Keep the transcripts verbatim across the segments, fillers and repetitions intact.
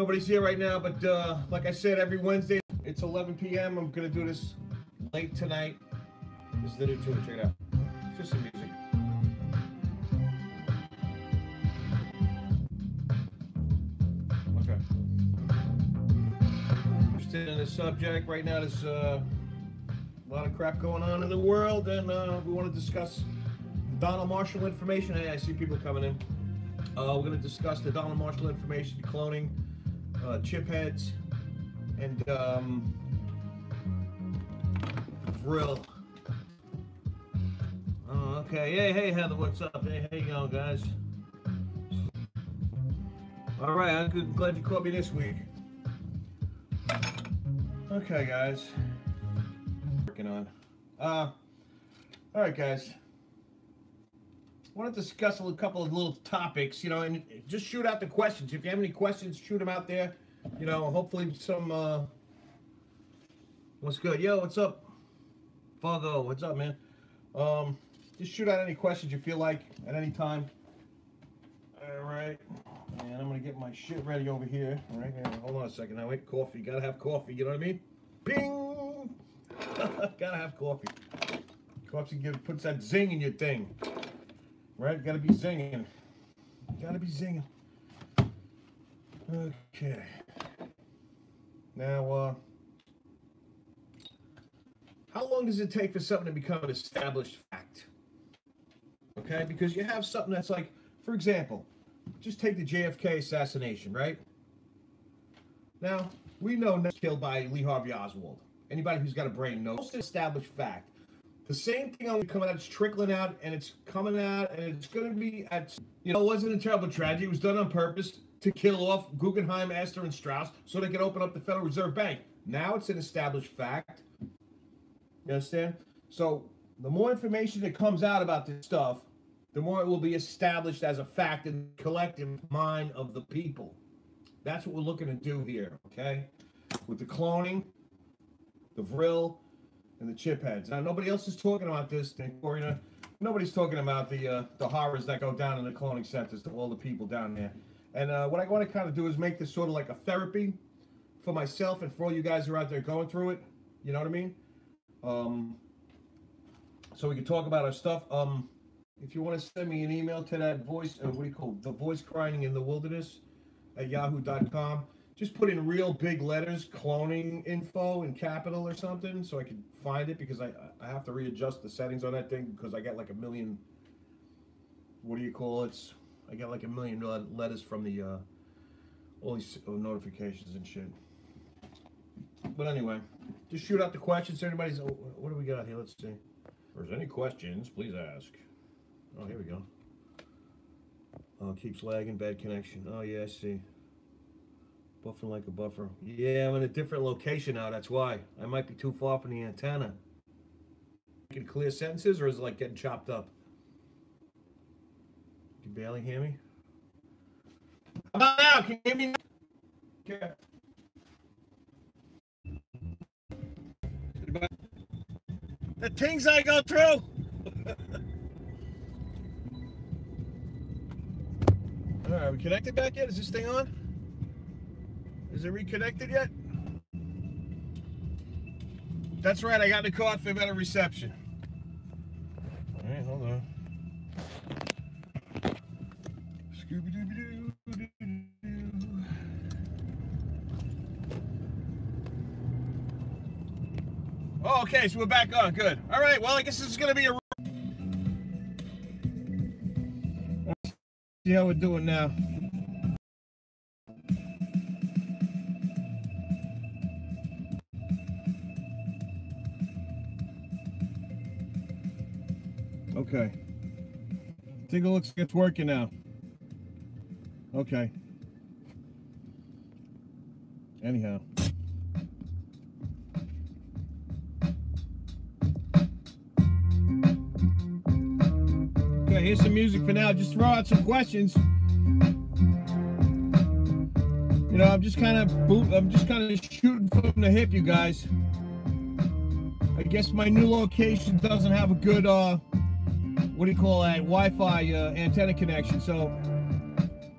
Nobody's here right now, but uh, like I said, every Wednesday, it's eleven p m I'm going to do this late tonight. This little tune, check it out. It's just some music. Okay. Interested in the subject right now. There's uh, a lot of crap going on in the world, and uh, we want to discuss Donald Marshall information. Hey, I see people coming in. Uh, we're going to discuss the Donald Marshall information, cloning, uh, chip heads, and um, Vril. Oh, okay. Hey, hey, Heather, what's up? Hey, how you going, guys? All right, I'm good. Glad you caught me this week. Okay, guys. Working on. Uh, all right, guys. I want to discuss a couple of little topics, you know, and just shoot out the questions. If you have any questions, shoot them out there. You know, hopefully some, uh, what's good? Yo, what's up? Fargo, what's up, man? Um, just shoot out any questions you feel like at any time. All right. And I'm going to get my shit ready over here. All right. Hold on a second. Now, wait, coffee. Got to have coffee. You know what I mean? Bing! Got to have coffee. Coffee gives, puts that zing in your thing. Right, gotta be zinging. Gotta be zinging. Okay. Now, uh, how long does it take for something to become an established fact? Okay, because you have something that's like, for example, just take the J F K assassination, right? Now, we know he was killed by Lee Harvey Oswald. Anybody who's got a brain knows it's an established fact. The same thing only coming out, it's trickling out, and it's coming out, and it's going to be at, you know, it wasn't a terrible tragedy. It was done on purpose to kill off Guggenheim, Astor, and Strauss so they could open up the Federal Reserve Bank. Now it's an established fact. You understand? So the more information that comes out about this stuff, the more it will be established as a fact in the collective mind of the people. That's what we're looking to do here, okay? With the cloning, the Vril, and the chip heads. Now, nobody else is talking about this thing, Corina. Nobody's talking about the uh, the horrors that go down in the cloning centers to all the people down there. And uh, what I want to kind of do is make this sort of like a therapy for myself and for all you guys who are out there going through it. You know what I mean? Um, so we can talk about our stuff. Um, if you want to send me an email to that voice, uh, what do you call it? The voice crying in the wilderness at yahoo dot com. Just put in real big letters, cloning info in capital or something, so I can find it, because I, I have to readjust the settings on that thing, because I got like a million, what do you call it? I got like a million letters from the, uh, all these notifications and shit. But anyway, just shoot out the questions. Everybody's, oh, what do we got here? Let's see. If there's any questions, please ask. Oh, here we go. Oh, keeps lagging, bad connection. Oh, yeah, I see. Buffering like a buffer. Yeah, I'm in a different location now. That's why. I might be too far from the antenna. Making clear sentences, or is it like getting chopped up? Can you barely hear me? How about now? Can you hear me now? Yeah. The things I go through. All right, are we connected back yet? Is this thing on? Is it reconnected yet? That's right, I got in the car for better reception. All right, hold on. Scooby-dooby-doo. Oh, okay, so we're back on, good. All right, well, I guess this is gonna be a... Let's see how we're doing now. Okay. I think it looks like it's working now. Okay. Anyhow. Okay, here's some music for now. Just throw out some questions. You know, I'm just kind of boot. I'm just kind of shooting from the hip, you guys. I guess my new location doesn't have a good, uh, what do you call that, Wi-Fi uh, antenna connection, so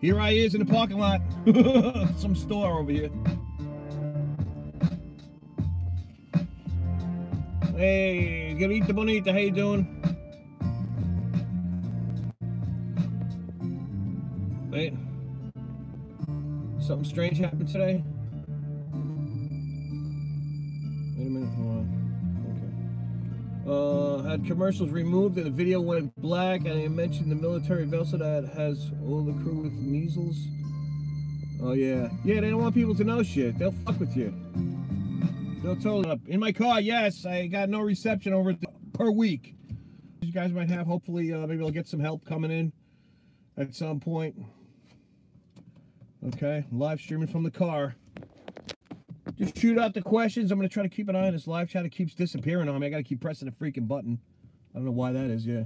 Here I is in the parking lot. Some store over here. Hey, good eat the bonita. How you doing? Wait. Something strange happened today? Wait a minute, hold on. Okay. Uh, had commercials removed and the video went black, and I mentioned the military vessel that has all the crew with measles. Oh yeah. Yeah, they don't want people to know shit. They'll fuck with you. They'll totally up. In my car, yes, I got no reception over the, per week. You guys might have, hopefully, uh, maybe I'll get some help coming in at some point. Okay, live streaming from the car. Just shoot out the questions. I'm going to try to keep an eye on this live chat. It keeps disappearing on me. I got to keep pressing the freaking button. I don't know why that is, yeah.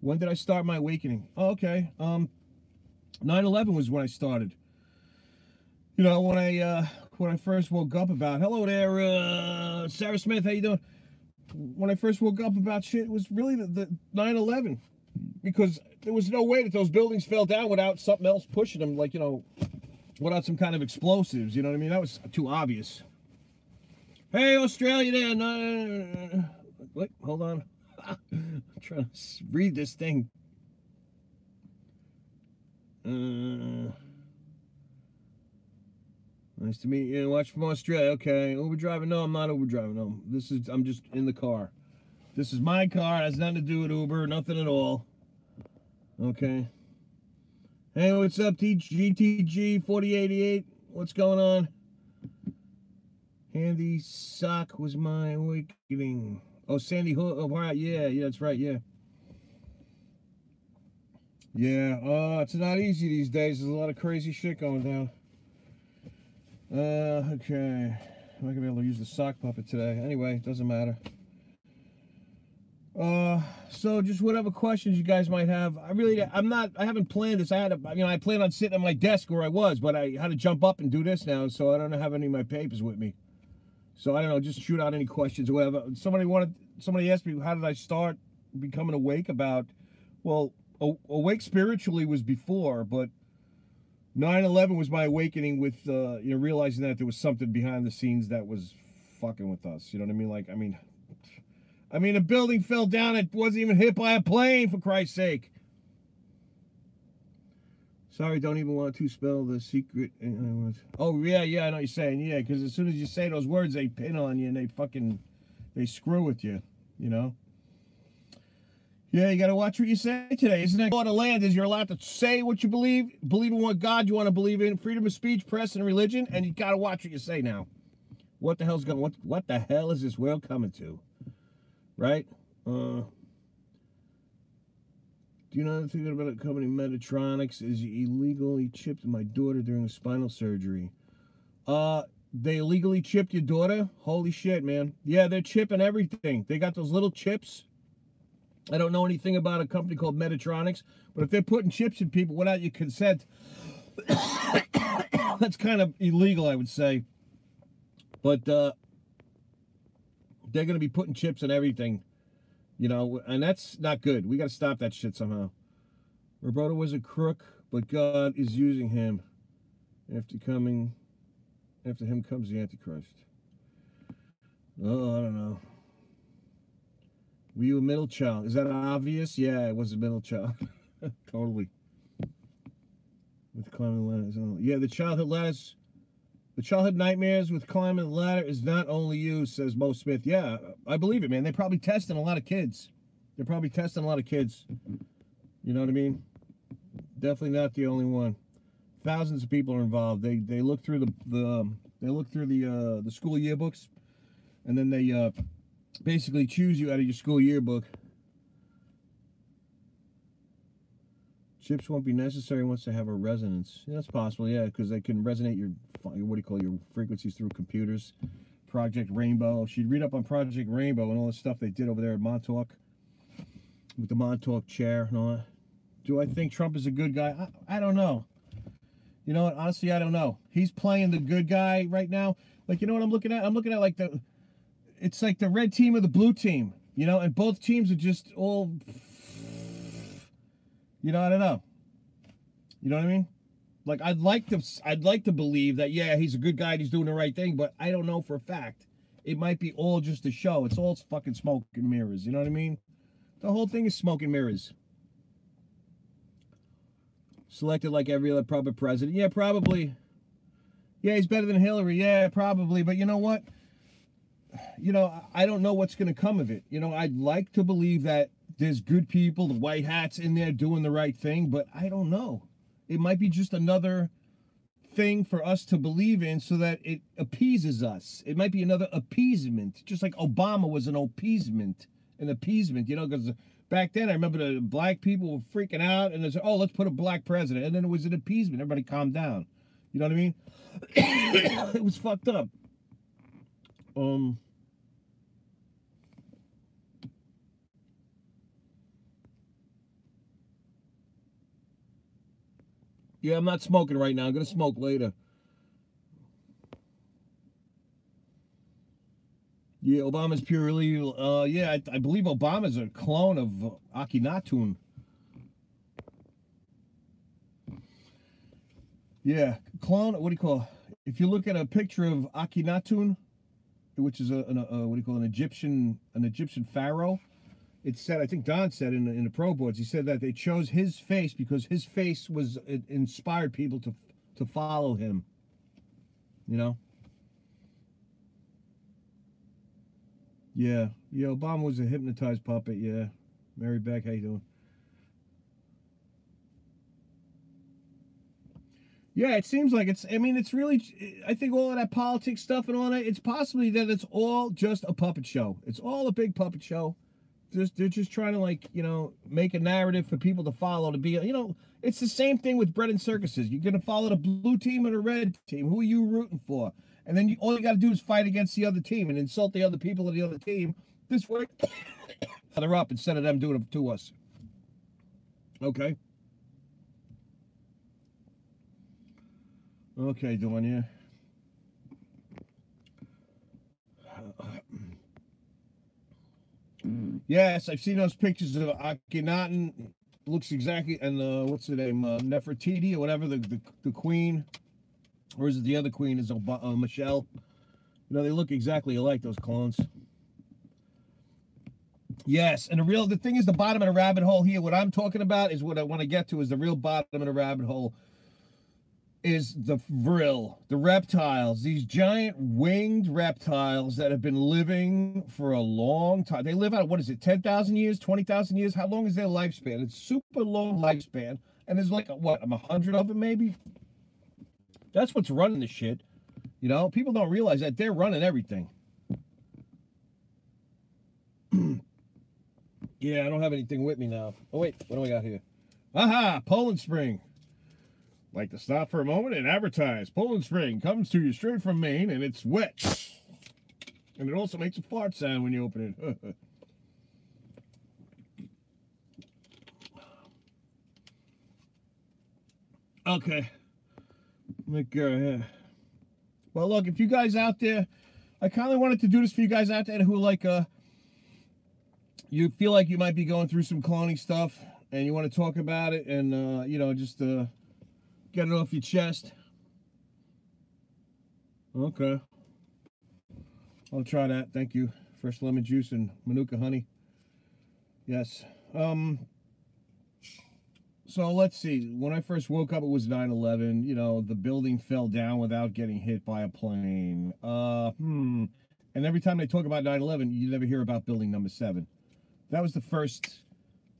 When did I start my awakening? Oh, okay. Um, nine eleven was when I started. You know, when I, uh, when I first woke up about, hello there, uh, Sarah Smith, how you doing? When I first woke up about shit, it was really the nine eleven, because there was no way that those buildings fell down without something else pushing them, like, you know, without some kind of explosives, you know what I mean? That was too obvious. Hey, Australia, there, no, wait, hold on, I'm trying to read this thing. Uh... Nice to meet you. Watch from Australia. Okay. Uber driving? No, I'm not Uber driving. No, this is, I'm just in the car. This is my car. It has nothing to do with Uber. Nothing at all. Okay. Hey, what's up, G T G forty eighty-eight? What's going on? Handy Sock was my awakening. Oh, Sandy Hook. Oh, all right. Yeah, yeah, that's right. Yeah. Yeah. Uh, it's not easy these days. There's a lot of crazy shit going down. Uh, okay, I'm not gonna be able to use the sock puppet today. Anyway, it doesn't matter. Uh, so just whatever questions you guys might have. I really, I'm not, I haven't planned this. I had, a, you know, I planned on sitting at my desk where I was, but I had to jump up and do this now, so I don't have any of my papers with me. So I don't know, just shoot out any questions or whatever. Somebody wanted, somebody asked me, how did I start becoming awake about, well, awake spiritually was before, but nine eleven was my awakening with, uh, you know, realizing that there was something behind the scenes that was fucking with us. You know what I mean? Like, I mean, I mean, a building fell down. It wasn't even hit by a plane, for Christ's sake. Sorry, don't even want to spell the secret. Oh, yeah, yeah, I know what you're saying. Yeah, because as soon as you say those words, they pin on you and they fucking, they screw with you, you know? Yeah, you got to watch what you say today. Isn't that what the land is? You're allowed to say what you believe, believe in what God you want to believe in, freedom of speech, press, and religion, and you got to watch what you say now. What the hell's going? What what the hell is this world coming to? Right? Uh, do you know the thing about the company Medtronic is illegally chipped my daughter during a spinal surgery? Uh, they illegally chipped your daughter? Holy shit, man! Yeah, they're chipping everything. They got those little chips. I don't know anything about a company called Medtronic, but if they're putting chips in people without your consent, that's kind of illegal, I would say. But uh, they're going to be putting chips in everything, you know, and that's not good. We got to stop that shit somehow. Roberto was a crook, but God is using him. After coming, after him comes the Antichrist. Oh, I don't know. Were you a middle child? Is that obvious? Yeah, I was a middle child. Totally. With climbing the ladder is only... Yeah, the childhood ladders, the childhood nightmares with climbing the ladder is not only you, says Mo Smith. Yeah, I believe it, man. They're probably testing a lot of kids. They're probably testing a lot of kids. You know what I mean? Definitely not the only one. Thousands of people are involved. They they look through the the um, they look through the uh, the school yearbooks, and then they. Uh, Basically, choose you out of your school yearbook. Chips won't be necessary once they have a resonance. Yeah, that's possible, yeah, because they can resonate your, what do you call your frequencies through computers. Project Rainbow. She'd read up on Project Rainbow and all the stuff they did over there at Montauk with the Montauk chair and all that. Do I think Trump is a good guy? I, I don't know. You know what? Honestly, I don't know. He's playing the good guy right now. Like, you know what I'm looking at? I'm looking at like the. It's like the red team or the blue team, you know, and both teams are just all, you know, I don't know. You know what I mean? Like, I'd like to, I'd like to believe that, yeah, he's a good guy and he's doing the right thing, but I don't know for a fact. It might be all just a show. It's all fucking smoke and mirrors. You know what I mean? The whole thing is smoke and mirrors. Selected like every other proper president. Yeah, probably. Yeah, he's better than Hillary. Yeah, probably. But you know what? You know, I don't know what's going to come of it. You know, I'd like to believe that there's good people, the white hats in there doing the right thing, but I don't know. It might be just another thing for us to believe in so that it appeases us. It might be another appeasement, just like Obama was an appeasement, an appeasement, you know, because back then I remember the black people were freaking out and they said, oh, let's put a black president. And then it was an appeasement. Everybody calmed down. You know what I mean? It was fucked up. Um... Yeah, I'm not smoking right now. I'm going to smoke later. Yeah, Obama's purely... Uh, yeah, I, I believe Obama's a clone of Akhenaten. Yeah, clone... What do you call... If you look at a picture of Akhenaten, which is a, an, a what do you call an Egyptian an Egyptian pharaoh, it said, I think Don said in the, in the Pro Boards, he said that they chose his face because his face was it inspired people to to follow him. You know? Yeah. Yeah, Obama was a hypnotized puppet, yeah. Mary Beck, how you doing? Yeah, it seems like it's, I mean, it's really, I think all of that politics stuff and all that, it's possibly that it's all just a puppet show. It's all a big puppet show. Just, they're just trying to, like, you know, make a narrative for people to follow, to be, you know, it's the same thing with bread and circuses. You're going to follow the blue team or the red team. Who are you rooting for? And then you, all you got to do is fight against the other team and insult the other people of the other team. This way, they're up instead of them doing it to us. Okay. Okay, Dawn, yeah. Yes, I've seen those pictures of Akhenaten. Looks exactly, and uh, what's her name, uh, Nefertiti or whatever, the, the the queen, or is it the other queen? Is Ob uh, Michelle? You know, they look exactly alike, those clones. Yes, and the real the thing is the bottom of the rabbit hole here. What I'm talking about is what I want to get to is the real bottom of the rabbit hole. Is the Vril, the reptiles, these giant winged reptiles that have been living for a long time. They live out, what is it, ten thousand years, twenty thousand years? How long is their lifespan? It's super long lifespan. And there's like, a, what, a hundred of them maybe? That's what's running the shit. You know, people don't realize that they're running everything. Yeah, I don't have anything with me now. Oh, wait, what do I got here? Aha, Poland Spring. Like to stop for a moment and advertise. Poland Spring comes to you straight from Maine, and it's wet. And it also makes a fart sound when you open it. Okay. Let go ahead. Well, look, if you guys out there, I kind of wanted to do this for you guys out there who, like, uh, you feel like you might be going through some cloning stuff, and you want to talk about it, and, uh, you know, just, uh, get it off your chest. Okay. I'll try that. Thank you. Fresh lemon juice and manuka honey. Yes. Um. So let's see. When I first woke up, it was nine eleven. You know, the building fell down without getting hit by a plane. Uh, hmm. And every time they talk about nine eleven, you never hear about building number seven. That was the first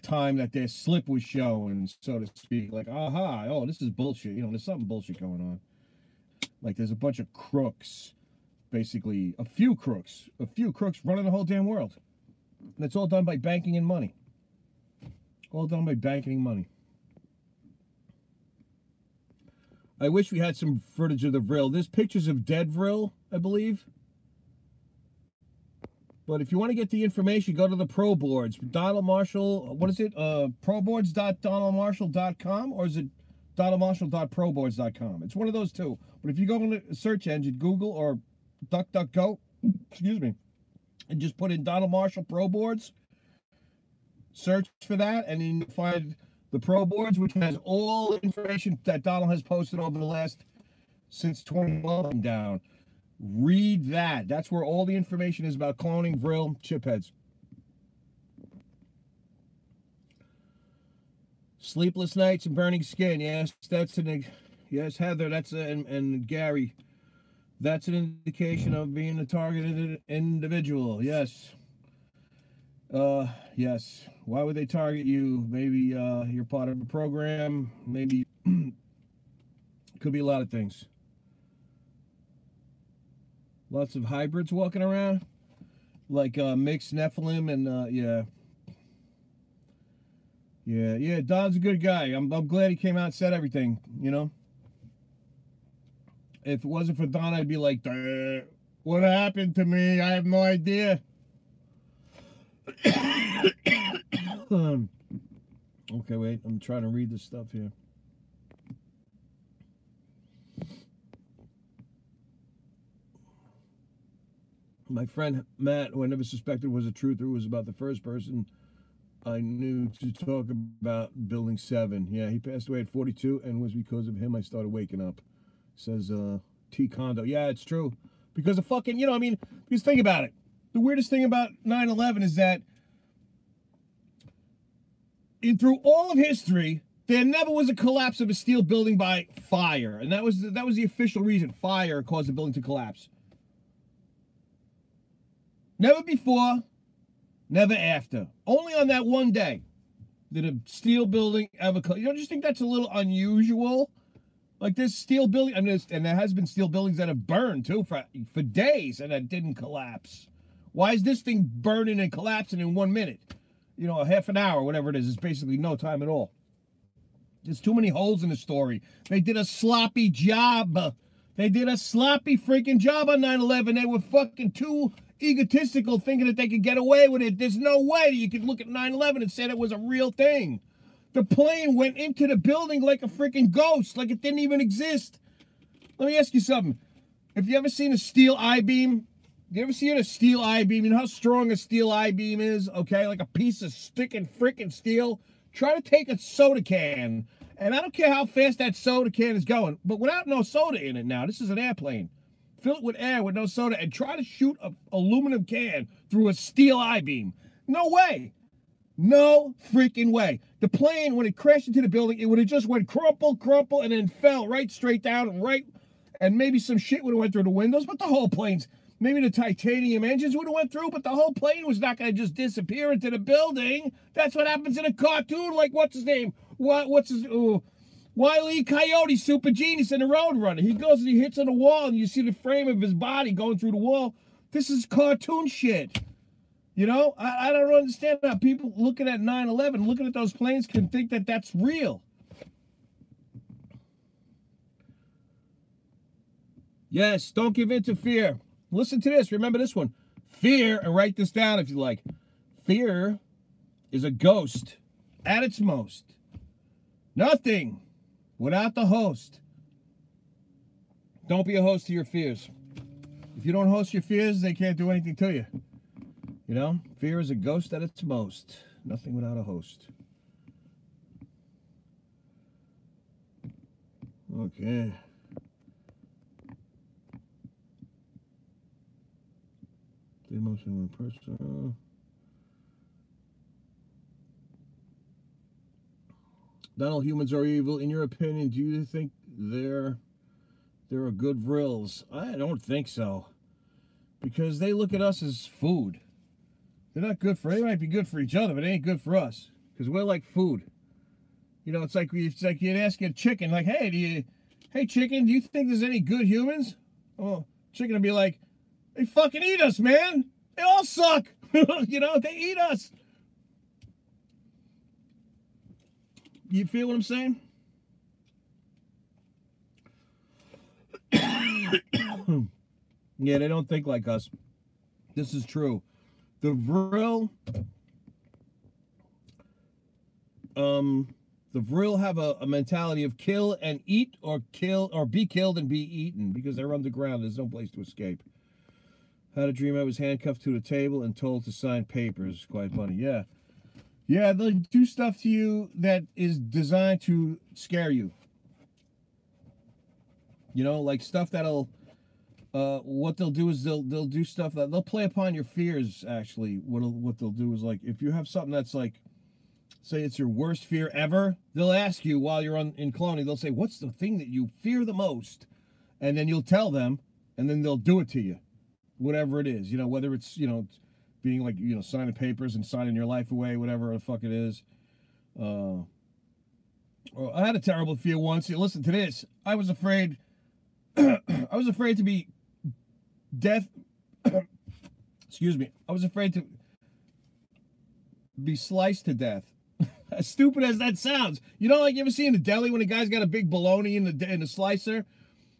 time that their slip was shown, so to speak, like, aha, oh, this is bullshit, you know, there's something bullshit going on. Like, there's a bunch of crooks, basically, a few crooks, a few crooks running the whole damn world. And it's all done by banking and money. All done by banking and money. I wish we had some footage of the Vril. There's pictures of dead Vril, I believe. But if you want to get the information, go to the Pro Boards. Donald Marshall, what is it? Uh, pro boards dot donald marshall dot com or is it donald marshall dot pro boards dot com? It's one of those two. But if you go on the search engine, Google or DuckDuckGo, excuse me, and just put in Donald Marshall Pro Boards, search for that, and then you find the Pro Boards, which has all information that Donald has posted over the last, since twenty eleven down. Read that. That's where all the information is about cloning, Vril, chip heads. Sleepless nights and burning skin. Yes, that's an, yes, Heather, that's a, and, and Gary, that's an indication of being a targeted individual. Yes. Uh, yes. Why would they target you? Maybe uh, you're part of a program. Maybe could be a lot of things. Lots of hybrids walking around, like uh, mixed Nephilim and uh, yeah. Yeah, yeah, Don's a good guy. I'm, I'm glad he came out and said everything, you know. If it wasn't for Don, I'd be like, what happened to me? I have no idea. um, okay, wait, I'm trying to read this stuff here. My friend Matt, who I never suspected was a truther, was about the first person I knew to talk about Building seven. Yeah, he passed away at forty-two, and it was because of him I started waking up. Says uh, T. Kondo. Yeah, it's true. Because the fucking, you know, I mean, because think about it. The weirdest thing about nine eleven is that in through all of history, there never was a collapse of a steel building by fire. And that was, that was the official reason. Fire caused the building to collapse. Never before, never after. Only on that one day did a steel building ever collapse. You don't just think that's a little unusual? Like this steel building, I mean, and there has been steel buildings that have burned too for, for days and that didn't collapse. Why is this thing burning and collapsing in one minute? You know, a half an hour, whatever it is, it's basically no time at all. There's too many holes in the story. They did a sloppy job. They did a sloppy freaking job on nine eleven. They were fucking too egotistical thinking that they could get away with it. There's no way you could look at nine eleven and say that was a real thing. The plane went into the building like a freaking ghost, like it didn't even exist. Let me ask you something. Have you ever seen a steel I-beam? You ever seen a steel I-beam? You know how strong a steel I-beam is, okay? Like a piece of sticking freaking steel. Try to take a soda can, and I don't care how fast that soda can is going, but without no soda in it now, this is an airplane. Fill it with air with no soda and try to shoot an aluminum can through a steel I-beam. No way. No freaking way. The plane, when it crashed into the building, it would have just went crumple, crumple, and then fell right straight down, right, and maybe some shit would have went through the windows, but the whole plane's, maybe the titanium engines would have went through, but the whole plane was not going to just disappear into the building. That's what happens in a cartoon, like, what's his name? What, what's his, ooh, Wile E. Coyote, super genius in the Road Runner. He goes and he hits on the wall, and you see the frame of his body going through the wall. This is cartoon shit. You know, I, I don't understand how people looking at nine eleven, looking at those planes, can think that that's real. Yes, don't give in to fear. Listen to this. Remember this one. Fear, and write this down if you like. Fear is a ghost at its most. Nothing without the host. Don't be a host to your fears. If you don't host your fears, they can't do anything to you. You know, fear is a ghost at its most. Nothing without a host. Okay. The emotional person. Donald, humans are evil. In your opinion, do you think there, there are good Vrils? I don't think so. Because they look at us as food. They're not good for, they might be good for each other, but they ain't good for us. Because we're like food. You know, it's like, we, it's like you'd ask a chicken, like, hey, do you, hey, chicken, do you think there's any good humans? Oh, chicken would be like, they fucking eat us, man. They all suck. You know, they eat us. You feel what I'm saying? Yeah, they don't think like us. This is true. The Vril, um, the Vril have a, a mentality of kill and eat, or kill or be killed and be eaten, because they're underground. There's no place to escape. Had a dream I was handcuffed to the table and told to sign papers. Quite funny, yeah, Yeah, they'll do stuff to you that is designed to scare you. You know, like stuff that'll, uh, what they'll do is they'll they'll do stuff that they'll play upon your fears. Actually, what what they'll do is, like, if you have something that's like, say it's your worst fear ever, they'll ask you while you're on in cloning. They'll say, "What's the thing that you fear the most?" And then you'll tell them, and then they'll do it to you, whatever it is. You know, whether it's you know. being like, you know, signing papers and signing your life away, whatever the fuck it is. Uh, well, I had a terrible fear once. You listen to this. I was afraid. I was afraid to be death. Excuse me. I was afraid to be sliced to death. As stupid as that sounds, you know, like you ever see in the deli when a guy's got a big bologna in the in the slicer,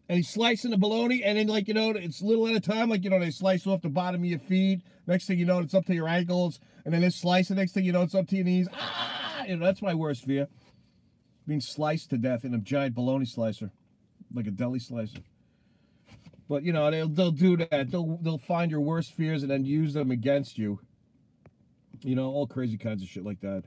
and he's slicing the bologna, and then, like, you know, it's little at a time. Like, you know, they slice off the bottom of your feet. Next thing you know, it's up to your ankles. And then they slice the next thing you know, it's up to your knees. Ah! You know, that's my worst fear. Being sliced to death in a giant bologna slicer. Like a deli slicer. But, you know, they'll, they'll do that. They'll, they'll find your worst fears and then use them against you. You know, all crazy kinds of shit like that.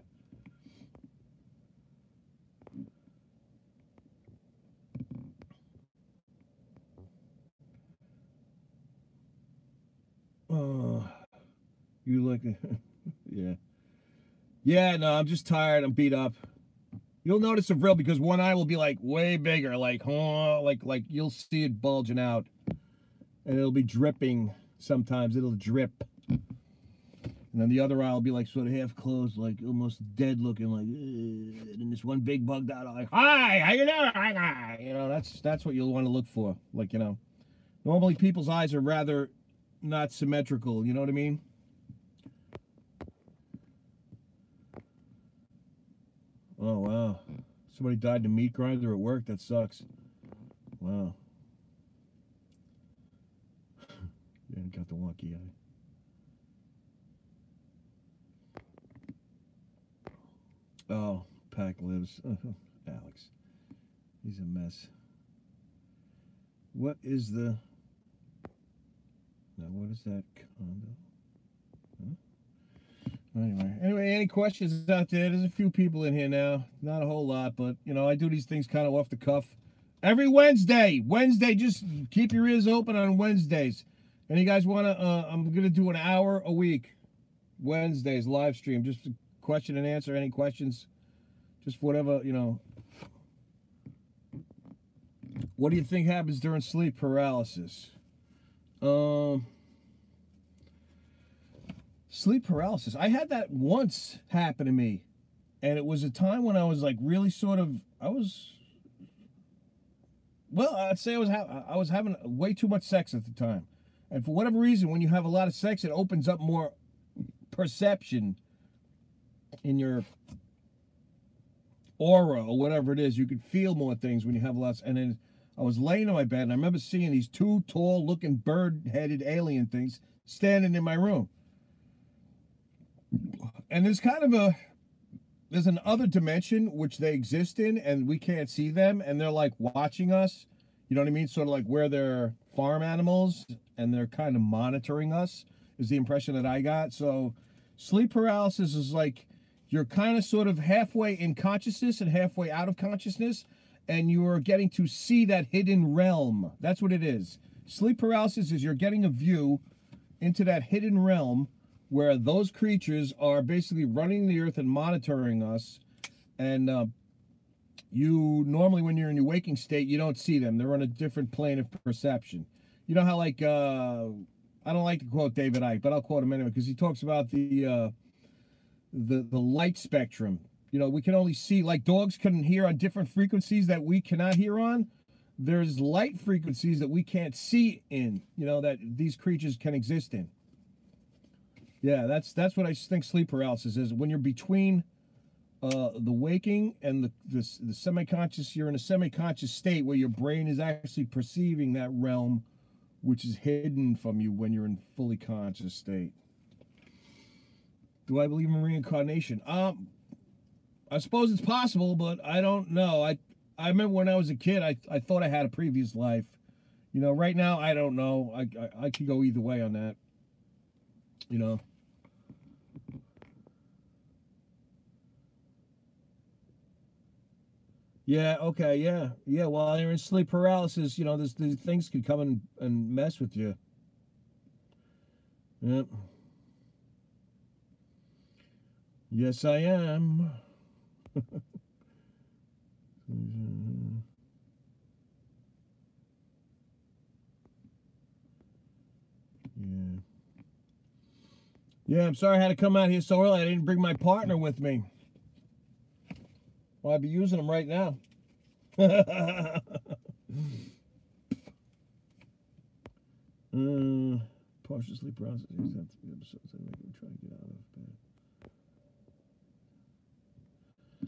Oh, you like yeah. Yeah, no, I'm just tired. I'm beat up. You'll notice a Vril because one eye will be like way bigger, like, oh, like, like you'll see it bulging out. And it'll be dripping sometimes. It'll drip. And then the other eye will be like sort of half closed, like almost dead looking, like, ugh. And this one big bugged out, like, hi, how you doing? You know, that's that's what you'll want to look for. Like, you know, normally people's eyes are rather not symmetrical, you know what I mean? Oh, wow. Somebody died in a meat grinder at work. That sucks. Wow. Yeah, got the wonky eye. Oh, Pack lives. Alex. He's a mess. What is the... Now, what is that condo? Huh? Anyway, anyway, any questions out there? There's a few people in here now. Not a whole lot, but, you know, I do these things kind of off the cuff. Every Wednesday. Wednesday, just keep your ears open on Wednesdays. And you guys want to, uh, I'm going to do an hour a week. Wednesdays, live stream. Just question and answer, any questions. Just whatever, you know. What do you think happens during sleep paralysis? Um, sleep paralysis. I had that once happen to me, and it was a time when I was like really sort of, I was, well, I'd say I was, ha I was having way too much sex at the time. And for whatever reason, when you have a lot of sex, it opens up more perception in your aura or whatever it is. You can feel more things when you have lots. And then I was laying in my bed, and I remember seeing these two tall-looking bird-headed alien things standing in my room. And there's kind of a, there's an other dimension which they exist in, and we can't see them, and they're like watching us. You know what I mean? Sort of like where they're farm animals, and they're kind of monitoring us, is the impression that I got. So sleep paralysis is like you're kind of sort of halfway in consciousness and halfway out of consciousness, and you're getting to see that hidden realm. That's what it is. Sleep paralysis is you're getting a view into that hidden realm where those creatures are basically running the earth and monitoring us. And uh, you normally, when you're in your waking state, you don't see them. They're on a different plane of perception. You know how, like, uh, I don't like to quote David Icke, but I'll quote him anyway because he talks about the, uh, the, the light spectrum. You know, we can only see, like dogs can hear on different frequencies that we cannot hear on. There's light frequencies that we can't see in, you know, that these creatures can exist in. Yeah, that's that's what I think sleep paralysis is. When you're between uh, the waking and the, the, the semi-conscious, you're in a semi-conscious state where your brain is actually perceiving that realm, which is hidden from you when you're in fully conscious state. Do I believe in reincarnation? Um... I suppose it's possible, but I don't know. I I remember when I was a kid, I, I thought I had a previous life. You know, right now, I don't know. I, I, I could go either way on that. You know. Yeah. Okay. Yeah. Yeah. While you're in sleep paralysis, you know, these things could come and, and mess with you. Yep. Yes, I am. Yeah. Yeah, I'm sorry I had to come out here so early. I didn't bring my partner with me. Well, I'd be using them right now. uh, partial sleep paralysis. I have to be episodes. I think I'm trying to get out of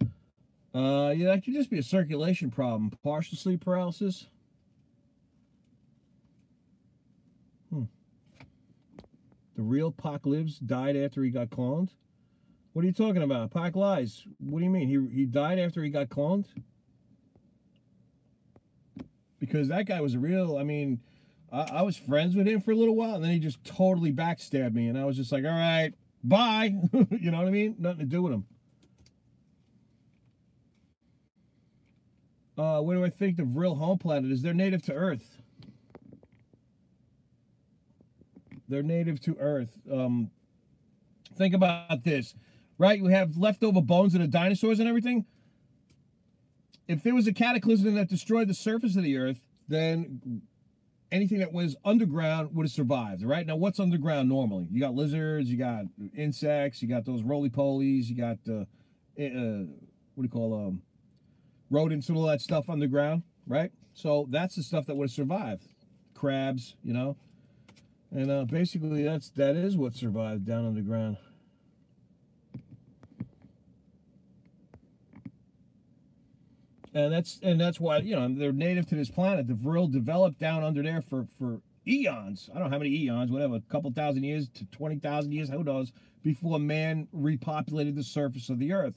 bed. Uh, yeah, that could just be a circulation problem. Partial sleep paralysis. Hmm. The real Pac lives died after he got cloned? What are you talking about? Pac lies. What do you mean? He, he died after he got cloned? Because that guy was a real, I mean, I, I was friends with him for a little while, and then he just totally backstabbed me, and I was just like, all right, bye. You know what I mean? Nothing to do with him. Uh, what do I think the Vril home planet is? They're native to Earth. They're native to Earth. Um, think about this, right? We have leftover bones of the dinosaurs and everything. If there was a cataclysm that destroyed the surface of the Earth, then anything that was underground would have survived, right? Now, what's underground normally? You got lizards, you got insects, you got those roly-polies, you got, uh, uh, what do you call them? Um, rodents and all that stuff underground, right? So that's the stuff that would have survived. Crabs, you know? And uh, basically, that's, that is what survived down underground. And that's, and that's why, you know, they're native to this planet. The Vril developed down under there for, for eons. I don't know how many eons, whatever, a couple thousand years to twenty thousand years, who knows, before man repopulated the surface of the Earth.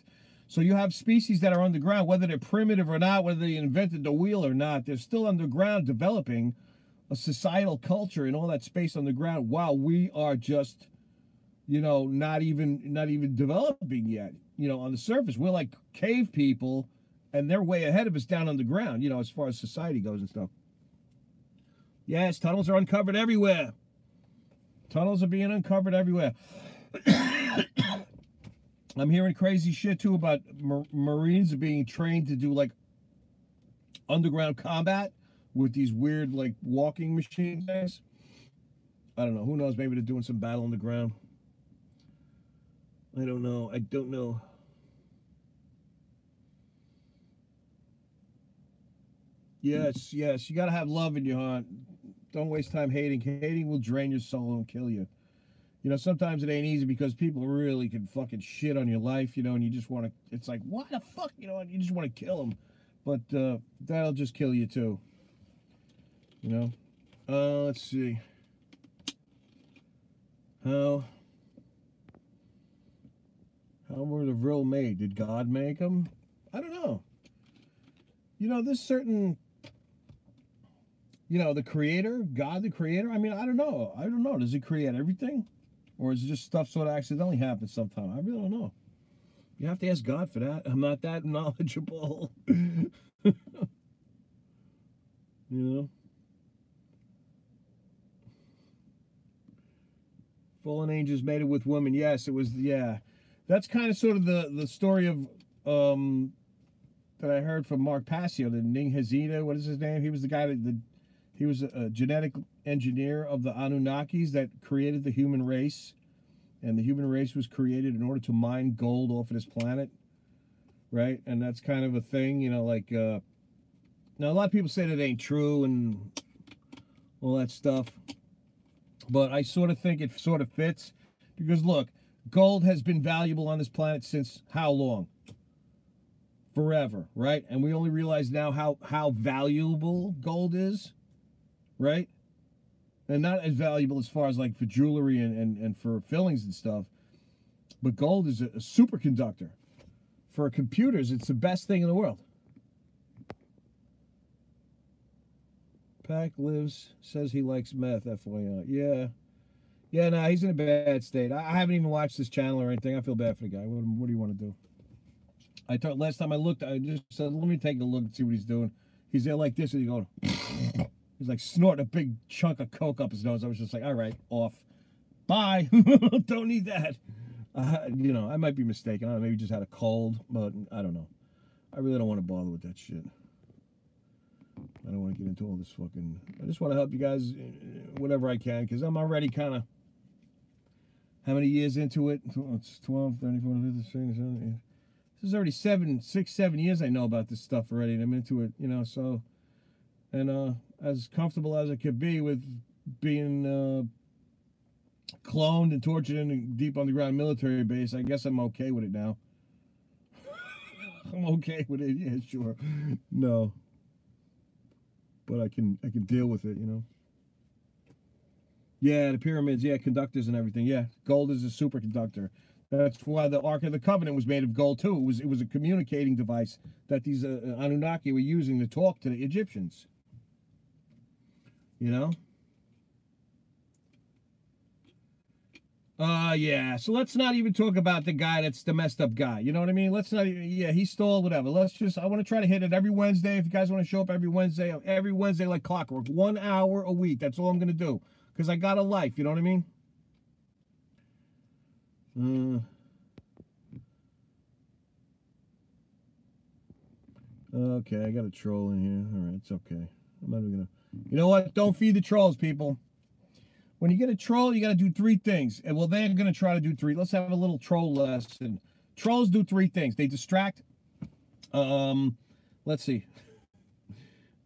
So you have species that are underground, whether they're primitive or not, whether they invented the wheel or not, they're still underground developing a societal culture and all that space underground while we are just, you know, not even not even developing yet, you know, on the surface. We're like cave people, and they're way ahead of us down underground, you know, as far as society goes and stuff. Yes, tunnels are uncovered everywhere. Tunnels are being uncovered everywhere. I'm hearing crazy shit, too, about mar Marines being trained to do, like, underground combat with these weird, like, walking machine things. I don't know. Who knows? Maybe they're doing some battle on the ground. I don't know. I don't know. Yes, yes. You got to have love in your heart. Don't waste time hating. Hating will drain your soul and kill you. You know, sometimes it ain't easy because people really can fucking shit on your life, you know, and you just want to, it's like, why the fuck, you know, and you just want to kill them. But uh, that'll just kill you too, you know. Uh, let's see. How, how were the Vril made? Did God make them? I don't know. You know, this certain... You know, the creator, God the creator. I mean, I don't know. I don't know. Does he create everything? Or is it just stuff sort of accidentally happens sometime? I really don't know. You have to ask God for that. I'm not that knowledgeable. You know? Fallen angels made it with women. Yes, it was, yeah. That's kind of sort of the, the story of, um, that I heard from Mark Passio, the Ning Hazita, what is his name? He was the guy that, the, he was a genetic engineer of the Anunnakis that created the human race, and the human race was created in order to mine gold off of this planet, right? And that's kind of a thing, you know, like, uh, now a lot of people say that ain't true and all that stuff, but I sort of think it sort of fits, because look, gold has been valuable on this planet since how long? Forever, right? And we only realize now how, how valuable gold is, right? And not as valuable as far as like for jewelry and, and, and for fillings and stuff. But gold is a, a superconductor. For computers, it's the best thing in the world. Pac lives, says he likes meth, F Y I. Yeah. Yeah, no, nah, he's in a bad state. I, I haven't even watched this channel or anything. I feel bad for the guy. What, what do you want to do? I thought last time I looked, I just said, let me take a look and see what he's doing. He's there like this, and he's going, he's like snorting a big chunk of coke up his nose. I was just like, all right, off. Bye. Don't need that. Uh, you know, I might be mistaken. I don't know, maybe just had a cold, but I don't know. I really don't want to bother with that shit. I don't want to get into all this fucking... I just want to help you guys whatever I can, because I'm already kind of... How many years into it? It's twelve, thirty, forty, fifty, sixty, seventy. This is already seven, six, seven years I know about this stuff already, and I'm into it, you know, so... And uh, as comfortable as I could be with being uh, cloned and tortured in a deep underground military base, I guess I'm okay with it now. I'm okay with it, yeah, sure. No. But I can I can deal with it, you know. Yeah, the pyramids, yeah, conductors and everything. Yeah, gold is a superconductor. That's why the Ark of the Covenant was made of gold too. It was it was a communicating device that these uh, Anunnaki were using to talk to the Egyptians. You know. Uh, yeah, so let's not even talk about the guy that's the messed up guy. You know what I mean? Let's not even, yeah, he stole whatever. Let's just, I want to try to hit it every Wednesday. If you guys want to show up every Wednesday, every Wednesday like clockwork, one hour a week. That's all I'm going to do because I got a life. You know what I mean? Uh, okay, I got a troll in here. All right, it's okay. I'm not even going to, you know what? Don't feed the trolls, people. When you get a troll, you got to do three things. And well, they're going to try to do three. Let's have a little troll lesson. Trolls do three things. They distract. Um, let's see.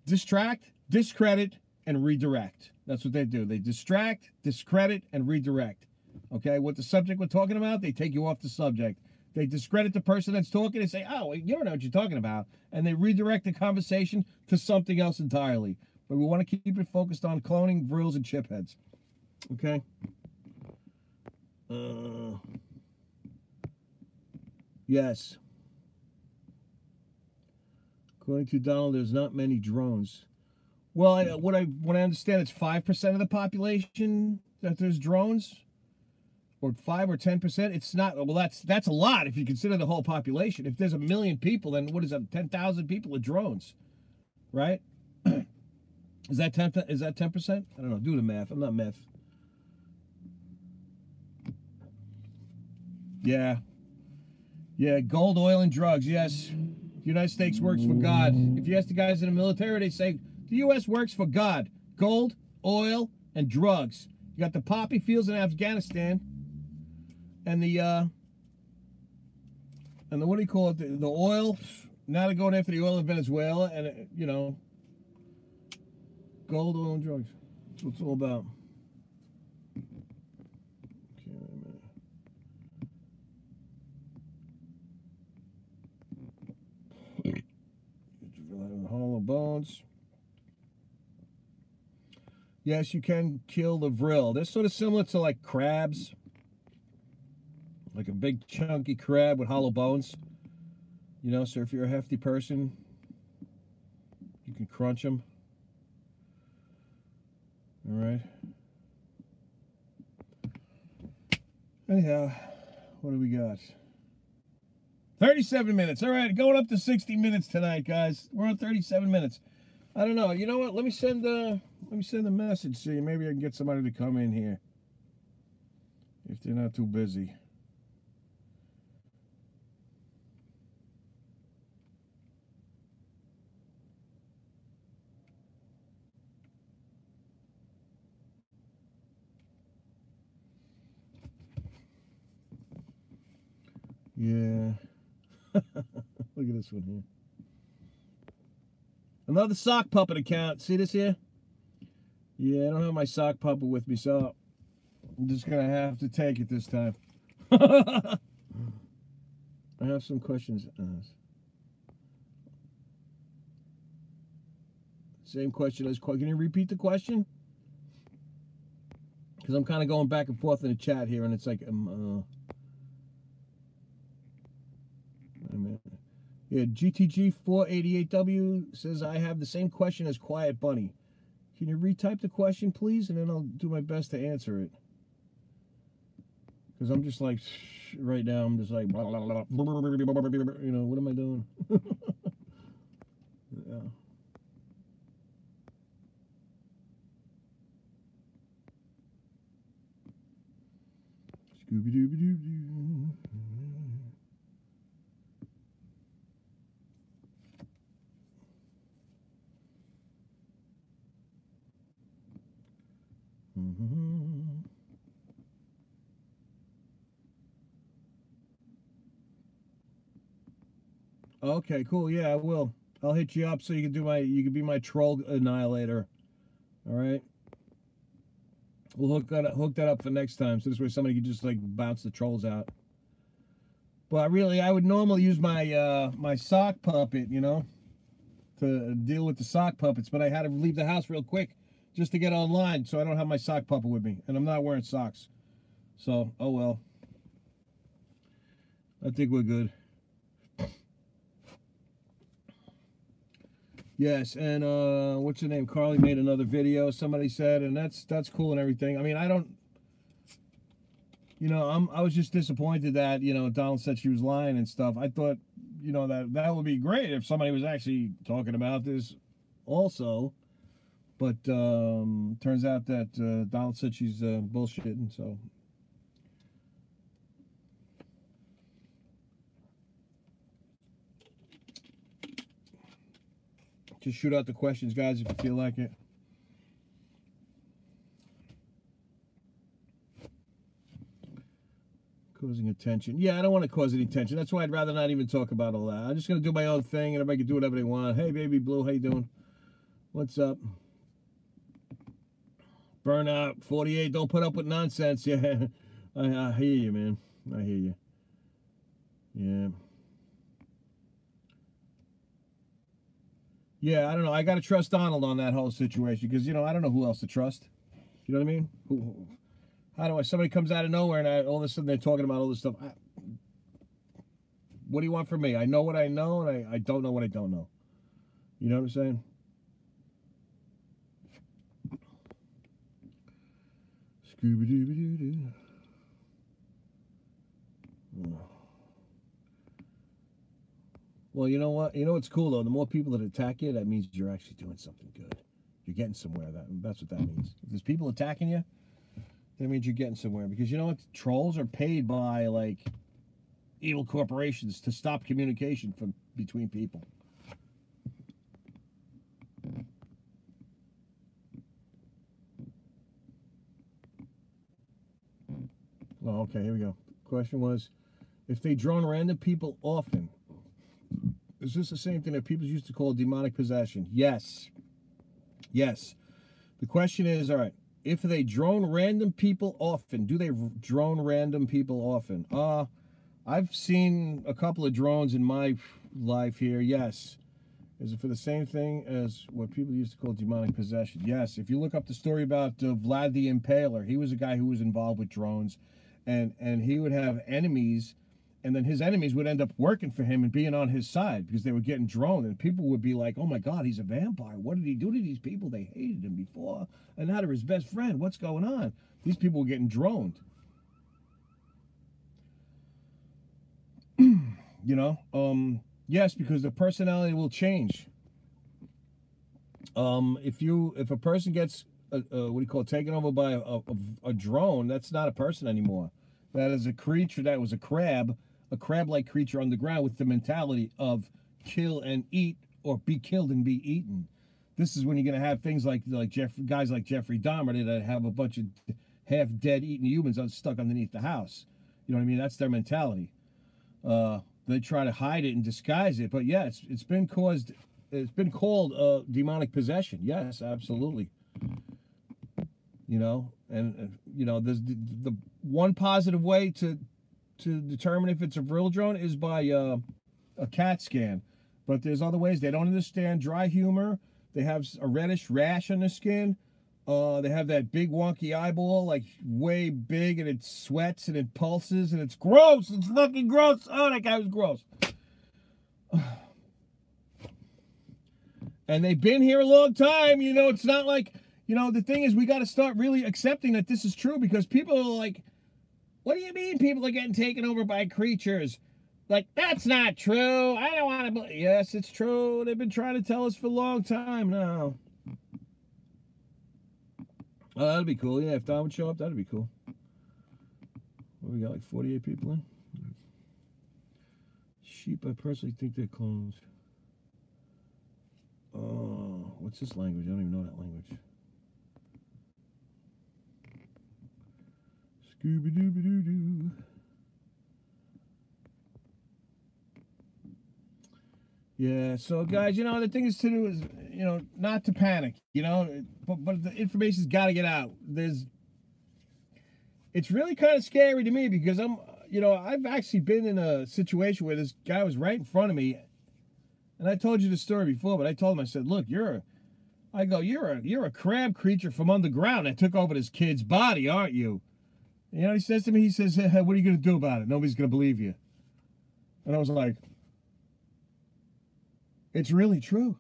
Distract, discredit, and redirect. That's what they do. They distract, discredit, and redirect. Okay? What the subject we're talking about, they take you off the subject. They discredit the person that's talking and say, oh, you don't know what you're talking about. And they redirect the conversation to something else entirely. But we want to keep it focused on cloning, vrils, and chip heads. Okay. Uh, yes. According to Donald, there's not many drones. Well, I, what I what I understand, it's five percent of the population that there's drones, or five or ten percent. It's not. Well, that's that's a lot if you consider the whole population. If there's a million people, then what is that? Ten thousand people are drones, right? Is that ten? Is that ten percent? I don't know. Do the math. I'm not math. Yeah. Yeah, gold, oil, and drugs, yes. The United States works for God. If you ask the guys in the military, they say, the U S works for God. Gold, oil, and drugs. You got the poppy fields in Afghanistan. And the, uh, and the, what do you call it, the, the oil. Now they're going after the oil in Venezuela. And, it, you know, gold, oil, and drugs. That's what it's all about. Hollow bones. Yes, you can kill the vril. They're sort of similar to like crabs, like a big chunky crab with hollow bones. You know, so if you're a hefty person, you can crunch them. All right. Anyhow, what do we got? thirty-seven minutes. All right, going up to sixty minutes tonight, guys. We're on thirty-seven minutes. I don't know. You know what? Let me send uh let me send a message to you. Maybe I can get somebody to come in here if they're not too busy. Yeah. Look at this one here. Another sock puppet account. See this here? Yeah, I don't have my sock puppet with me, so I'm just going to have to take it this time. I have some questions. Uh, same question as... Can you repeat the question? Because I'm kind of going back and forth in the chat here, and it's like... Um, uh, Yeah, G T G four eight eight W says, I have the same question as Quiet Bunny. Can you retype the question, please? And then I'll do my best to answer it. Because I'm just like, right now, I'm just like, blah, blah, blah, blah, blah, blah, blah, you know, what am I doing? Yeah. Scooby-dooby-doo-doo. Mm-hmm. Okay, cool. Yeah, I will. I'll hit you up so you can do my, you can be my troll annihilator. All right. We'll hook that up, hook that up for next time. So this way somebody can just like bounce the trolls out. But really, I would normally use my uh, my sock puppet, you know, to deal with the sock puppets. But I had to leave the house real quick just to get online, so I don't have my sock puppet with me, and I'm not wearing socks. So, oh well. I think we're good. Yes, and uh, what's her name? Carly made another video, somebody said, and that's that's cool and everything. I mean, I don't, you know, I'm I was just disappointed that, you know, Donald said she was lying and stuff. I thought, you know, that that would be great if somebody was actually talking about this also. But um, turns out that uh, Donald said she's uh, bullshitting, so. Just shoot out the questions, guys, if you feel like it. Causing attention. Yeah, I don't want to cause any tension. That's why I'd rather not even talk about all that. I'm just going to do my own thing, and everybody can do whatever they want. Hey, Baby Blue, how you doing? What's up? Burnout, forty-eight, don't put up with nonsense. Yeah, I, I hear you, man. I hear you. Yeah. Yeah, I don't know. I got to trust Donald on that whole situation because, you know, I don't know who else to trust. You know what I mean? Who, how do I, somebody comes out of nowhere and I, all of a sudden they're talking about all this stuff. I, what do you want from me? I know what I know and I, I don't know what I don't know. You know what I'm saying? Scooby-dooby-doo-doo. Oh. Well, you know what? You know what's cool, though? The more people that attack you, that means you're actually doing something good. You're getting somewhere. That, that's what that means. If there's people attacking you, that means you're getting somewhere. Because you know what? Trolls are paid by, like, evil corporations to stop communication from between people. Oh, okay, here we go. Question was, if they drone random people often, is this the same thing that people used to call demonic possession? Yes. Yes. The question is, all right, if they drone random people often, do they drone random people often? Uh, I've seen a couple of drones in my life here, yes. Is it for the same thing as what people used to call demonic possession? Yes. If you look up the story about uh, Vlad the Impaler, he was a guy who was involved with drones. And, and he would have enemies, and then his enemies would end up working for him and being on his side because they were getting droned. And people would be like, oh, my God, he's a vampire. What did he do to these people? They hated him before, and now they're his best friend. What's going on? These people were getting droned. You know? Um, yes, because the personality will change. Um, if, you, if a person gets... Uh, uh, what do you call it, taken over by a, a, a drone, that's not a person anymore. That is a creature, that was a crab, a crab-like creature on the ground with the mentality of kill and eat or be killed and be eaten. This is when you're going to have things like, like Jeff, guys like Jeffrey Dahmer that have a bunch of half-dead eaten humans stuck underneath the house. You know what I mean? That's their mentality. Uh, they try to hide it and disguise it, but yeah, it's, it's been caused, it's been called uh, demonic possession. Yes, absolutely. You know, and, and you know, the, the one positive way to to determine if it's a Vril drone is by uh, a CAT scan. But there's other ways. They don't understand dry humor. They have a reddish rash on the skin. Uh, they have that big wonky eyeball, like way big, and it sweats and it pulses and it's gross. It's fucking gross. Oh, that guy was gross. And they've been here a long time. You know, it's not like... You know, the thing is, we got to start really accepting that this is true because people are like, What do you mean people are getting taken over by creatures? Like, that's not true. I don't want to believe. Yes, it's true. They've been trying to tell us for a long time now. Oh, that'd be cool. Yeah, if Don would show up, that'd be cool. What, we got like forty-eight people in? Sheep, I personally think they're clones. Oh, what's this language? I don't even know that language. Scooby-dooby-doo-doo. Yeah, so guys, you know, the thing is to do is, you know, not to panic, you know, but, but the information's got to get out. There's, it's really kind of scary to me because I'm, you know, I've actually been in a situation where this guy was right in front of me, and I told you the story before, but I told him, I said, look, you're a, I go, you're a, you're a crab creature from underground that took over this kid's body, aren't you? And, you know, he says to me, he says, hey, what are you going to do about it? Nobody's going to believe you. And I was like, it's really true.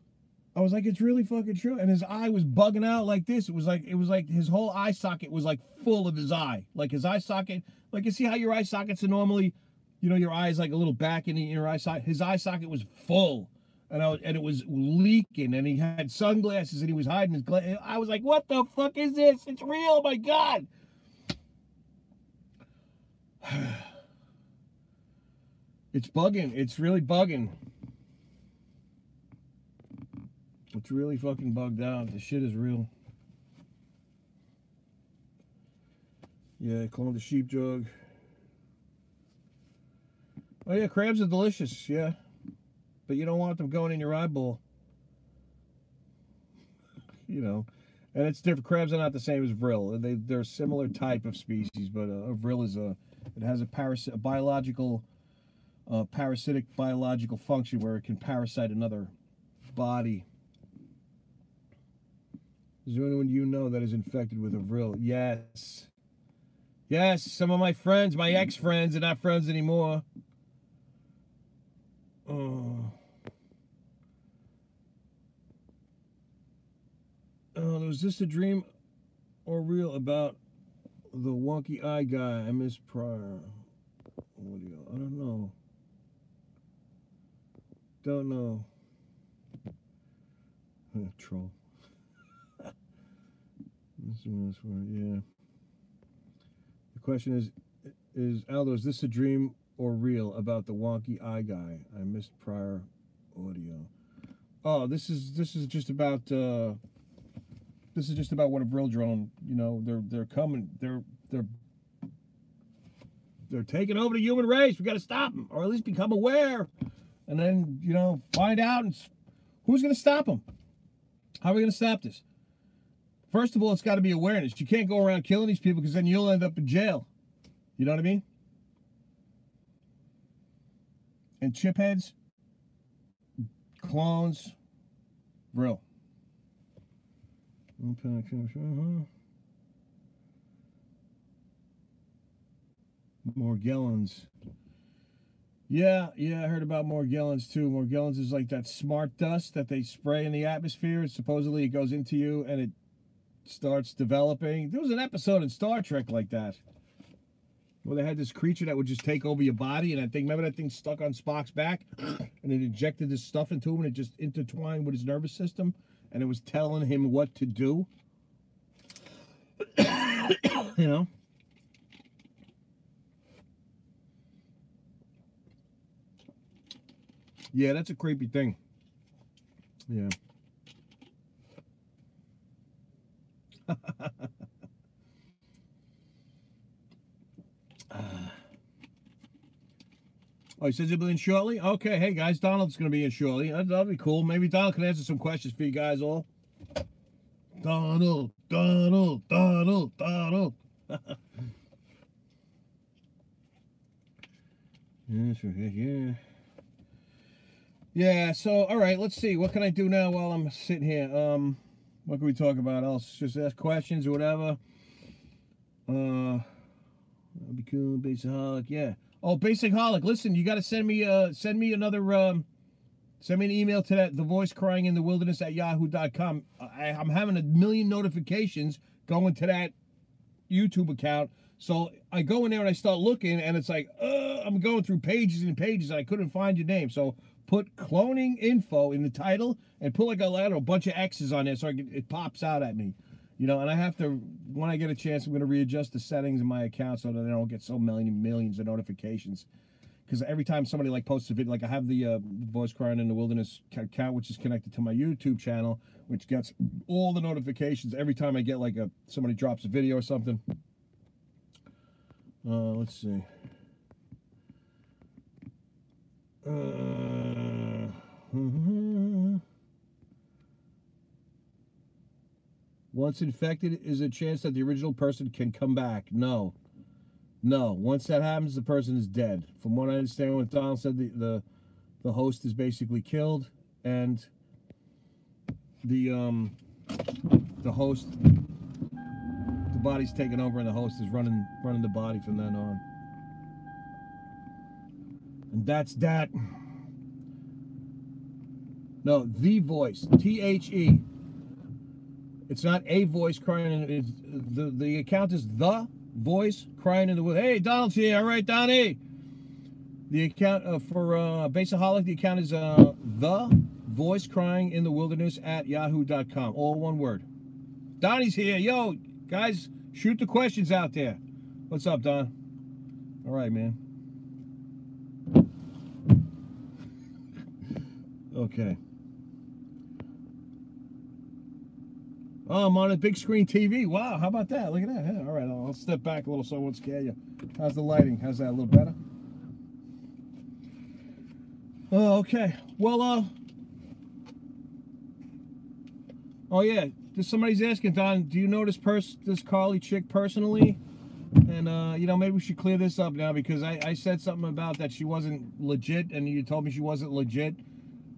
I was like, it's really fucking true. And his eye was bugging out like this. It was like, it was like his whole eye socket was like full of his eye. Like his eye socket, like you see how your eye sockets are normally, you know, your eye is like a little back in your eye socket. His eye socket was full, and I was, and it was leaking, and he had sunglasses and he was hiding his glasses. I was like, what the fuck is this? It's real, my God. It's bugging. It's really bugging. It's really fucking bugged out. The shit is real. Yeah, clone the sheepdog. Oh yeah, crabs are delicious, yeah. But you don't want them going in your eyeball. You know. And it's different. Crabs are not the same as vril. They, they're a similar type of species, but a, a vril is a... It has a, parasit, a biological... Uh, parasitic biological function where it can parasite another body. Is there anyone you know that is infected with a vril? Yes. Yes, some of my friends, my ex-friends, are not friends anymore. Oh. Oh, was this a dream or real about the wonky eye guy? I miss Pryor. What do you, I don't know. Don't know. Oh, troll. Yeah. The question is, is Aldo, is this a dream or real about the wonky eye guy? I missed prior audio. Oh, this is this is just about uh, this is just about what a Vril drone. You know, they're they're coming. They're they're they're taking over the human race. We got to stop them, or at least become aware, and then you know find out and who's going to stop them. How are we going to stop this? First of all, it's got to be awareness. You can't go around killing these people because then you'll end up in jail. You know what I mean? And chip heads, clones, real. Morgellons. Yeah, yeah, I heard about Morgellons too. Morgellons is like that smart dust that they spray in the atmosphere. Supposedly it goes into you and it starts developing. There was an episode in Star Trek like that where they had this creature that would just take over your body, and I think, remember that thing stuck on Spock's back, and it injected this stuff into him and it just intertwined with his nervous system and it was telling him what to do. You know, yeah, that's a creepy thing. Yeah. Oh, he says he'll be in shortly. Okay, hey guys, Donald's gonna be in shortly. That'll be cool. Maybe Donald can answer some questions for you guys all. Donald, Donald, Donald, Donald. Yeah, sure, yeah. Yeah, so all right, let's see. What can I do now while I'm sitting here? Um What can we talk about else? Just ask questions or whatever. Uh, I'll be cool, Basic Holic. Yeah. Oh, Basic Holic. Listen, you got to send me uh send me another um, send me an email to that the voice crying in the wilderness at yahoo dot com. I'm having a million notifications going to that YouTube account, So I go in there and I start looking, and it's like, uh, I'm going through pages and pages, and I couldn't find your name. So put cloning info in the title and put like a letter, a bunch of X's on there, so I can, it pops out at me. You know, and I have to, when I get a chance, I'm going to readjust the settings in my account so that I don't get so many millions of notifications. Because every time somebody like posts a video, like I have the uh, Voice Crying in the Wilderness account, which is connected to my YouTube channel, which gets all the notifications every time I get like a, somebody drops a video or something. Uh, let's see. Uh, mm-hmm. Once infected, is there a chance that the original person can come back? No. No. Once that happens, the person is dead. From what I understand, what Donald said, the, the, the host is basically killed, and the, um, the host, the body's taken over, and the host is running, running the body from then on. And that's that. No, the voice. T H E. It's not a voice crying. In, it's, the, the account is the voice crying in the woods. Hey, Donald's here. All right, Donnie. The account uh, for uh, Basaholic, the account is uh, the voice crying in the wilderness at yahoo dot com. All one word. Donnie's here. Yo, guys, shoot the questions out there. What's up, Don? All right, man. Okay. Oh, I'm on a big screen T V. Wow, how about that? Look at that. Yeah, all right, I'll step back a little so I won't scare you. How's the lighting? How's that? A little better? Oh, okay. Well, uh... oh, yeah. Just somebody's asking, Don, do you know this, pers this Carly chick personally? And, uh, you know, maybe we should clear this up now, because I, I said something about that she wasn't legit, and you told me she wasn't legit.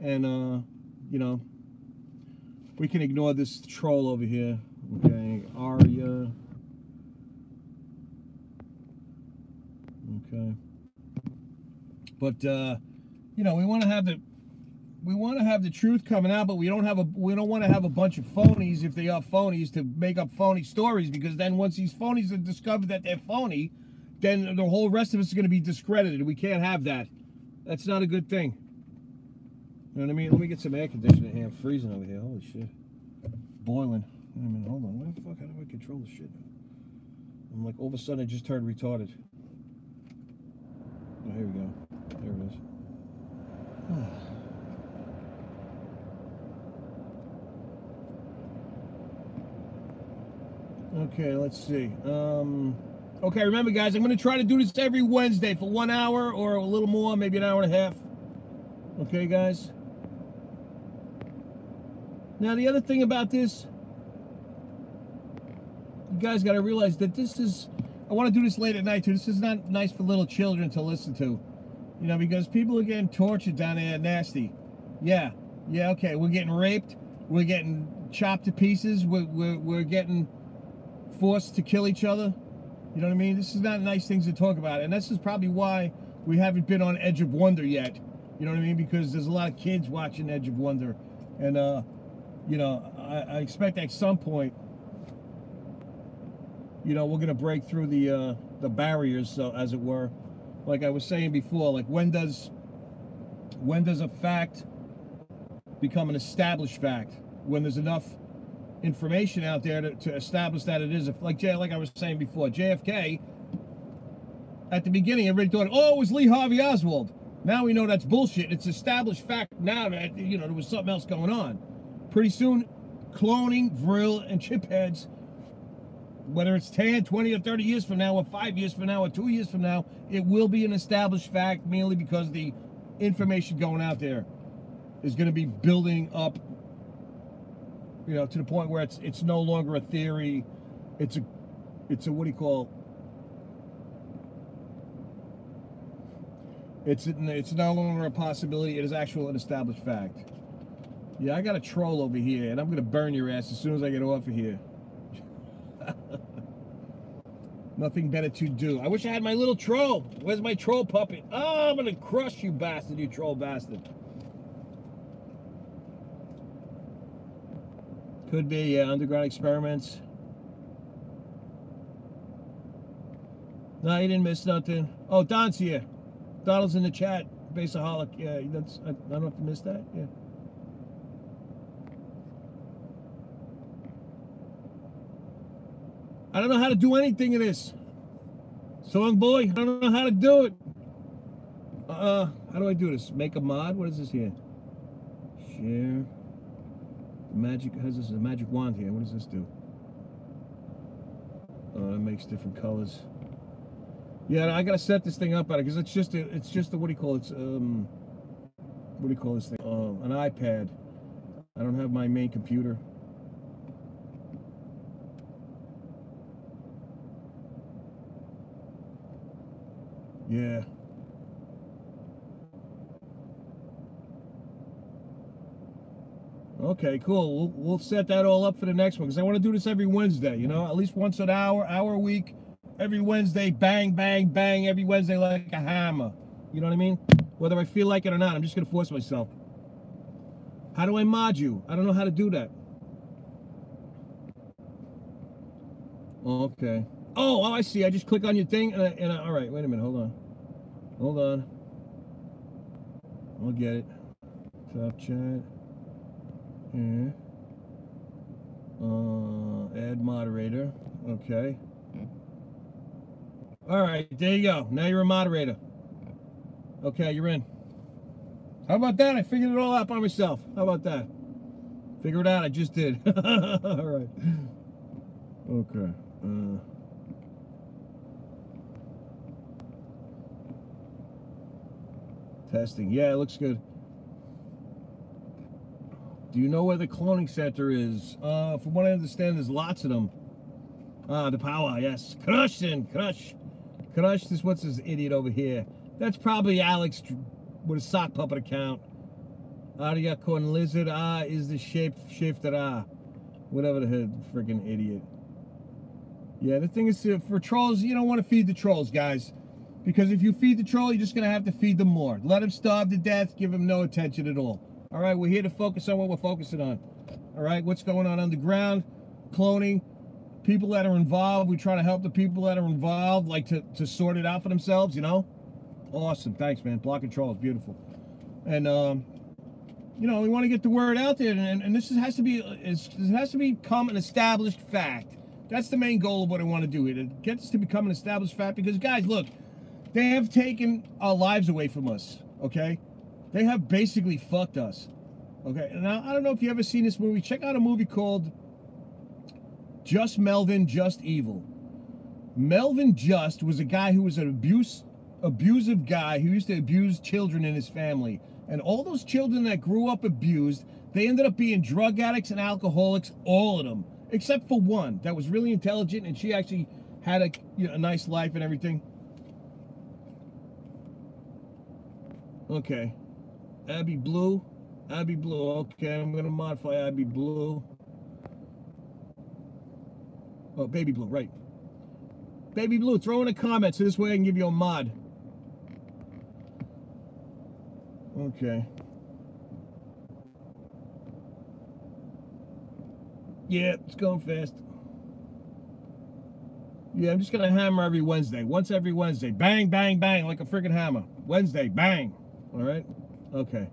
And, uh, you know, we can ignore this troll over here. Okay, Aria. Okay. But, uh, you know, we want to have the, we want to have the truth coming out, but we don't have a, we don't want to have a bunch of phonies, if they are phonies, to make up phony stories, because then once these phonies are discovered that they're phony, then the whole rest of us is going to be discredited. We can't have that. That's not a good thing. You know what I mean? Let me get some air conditioning here. I'm freezing over here. Holy shit. Boiling. Wait a minute. Hold on. Where the fuck? How do I control this shit? I'm like, all of a sudden, I just turned retarded. Oh, here we go. There it is. Okay, let's see. Um, okay, remember, guys, I'm going to try to do this every Wednesday for one hour or a little more, maybe an hour and a half. Okay, guys? Now, the other thing about this, you guys got to realize that this is, I want to do this late at night, too. This is not nice for little children to listen to, you know, because people are getting tortured down there, nasty. Yeah, yeah, okay, we're getting raped, we're getting chopped to pieces, we're, we're, we're getting forced to kill each other, you know what I mean? This is not nice things to talk about, and this is probably why we haven't been on Edge of Wonder yet. You know what I mean? Because there's a lot of kids watching Edge of Wonder. And, uh, you know, I, I expect at some point, you know, we're going to break through the uh, the barriers, so, as it were. Like I was saying before, like when does, when does a fact become an established fact? When there's enough information out there to, to establish that it is. A, like, like I was saying before, J F K, at the beginning, everybody thought, oh, it was Lee Harvey Oswald. Now we know that's bullshit. It's established fact now that, you know, there was something else going on. Pretty soon, cloning, Vril, and chip heads, whether it's ten, twenty, or thirty years from now, or five years from now, or two years from now, it will be an established fact, mainly because the information going out there is going to be building up, you know, to the point where it's it's no longer a theory. It's a, it's a, what do you call it? It's, it's no longer a possibility. It is actual and established fact. Yeah, I got a troll over here, and I'm going to burn your ass as soon as I get off of here. Nothing better to do. I wish I had my little troll. Where's my troll puppet? Oh, I'm going to crush you, bastard, you troll bastard. Could be, yeah, underground experiments. No, you didn't miss nothing. Oh, Don's here. Donald's in the chat. Basaholic. Yeah, that's. I, I don't know if you missed that. Yeah. I don't know how to do anything in this. Song boy, I don't know how to do it. Uh, how do I do this? Make a mod? What is this here? Share. Magic, has this a magic wand here? What does this do? Oh, it makes different colors. Yeah, I gotta set this thing up better because it's just a, it's just a, what do you call it? It's, um, what do you call this thing? Oh, an iPad. I don't have my main computer. Yeah. Okay, cool. We'll, we'll set that all up for the next one because I want to do this every Wednesday, you know, at least once an hour, hour a week, every Wednesday, bang, bang, bang, every Wednesday like a hammer. You know what I mean? Whether I feel like it or not, I'm just going to force myself. How do I mod you? I don't know how to do that. Okay. Oh, oh I see. I just click on your thing. And, I, and I, all right, wait a minute. Hold on. Hold on. I'll get it. Top chat. Yeah. Uh, add moderator. Okay. All right, there you go. Now you're a moderator. Okay, you're in. How about that? I figured it all out by myself. How about that? Figure it out. I just did. All right. Okay. Uh, testing. Yeah, it looks good. Do you know where the cloning center is? Uh, from what I understand, there's lots of them. Ah, the power, yes. Crush and crush. Crush this, what's this idiot over here? That's probably Alex with a sock puppet account. Aria corn lizard, ah, is the shape shifted, ah. Whatever the head, freaking idiot. Yeah, the thing is, for trolls, you don't want to feed the trolls, guys. Because if you feed the troll, you're just going to have to feed them more. Let them starve to death, give them no attention at all. All right, we're here to focus on what we're focusing on. All right, what's going on underground, cloning, people that are involved. We try to help the people that are involved, like to, to sort it out for themselves, you know? Awesome, thanks, man. Block control is beautiful. And, um, you know, we want to get the word out there, and, and this has to be, it has to become an established fact. That's the main goal of what I want to do here, to get this to become an established fact, because, guys, look, they have taken our lives away from us, okay? They have basically fucked us. Okay, and I, I don't know if you ever seen this movie. Check out a movie called Just Melvin, Just Evil. Melvin Just was a guy who was an abuse, abusive guy who used to abuse children in his family. And all those children that grew up abused, they ended up being drug addicts and alcoholics, all of them. Except for one that was really intelligent and she actually had a, you know, a nice life and everything. Okay. Abby Blue, Abby Blue, okay, I'm going to modify Abby Blue. Oh, Baby Blue, right. Baby Blue, throw in a comment, so this way I can give you a mod. Okay. Yeah, it's going fast. Yeah, I'm just going to hammer every Wednesday, once every Wednesday. Bang, bang, bang, like a freaking hammer. Wednesday, bang, all right? Okay.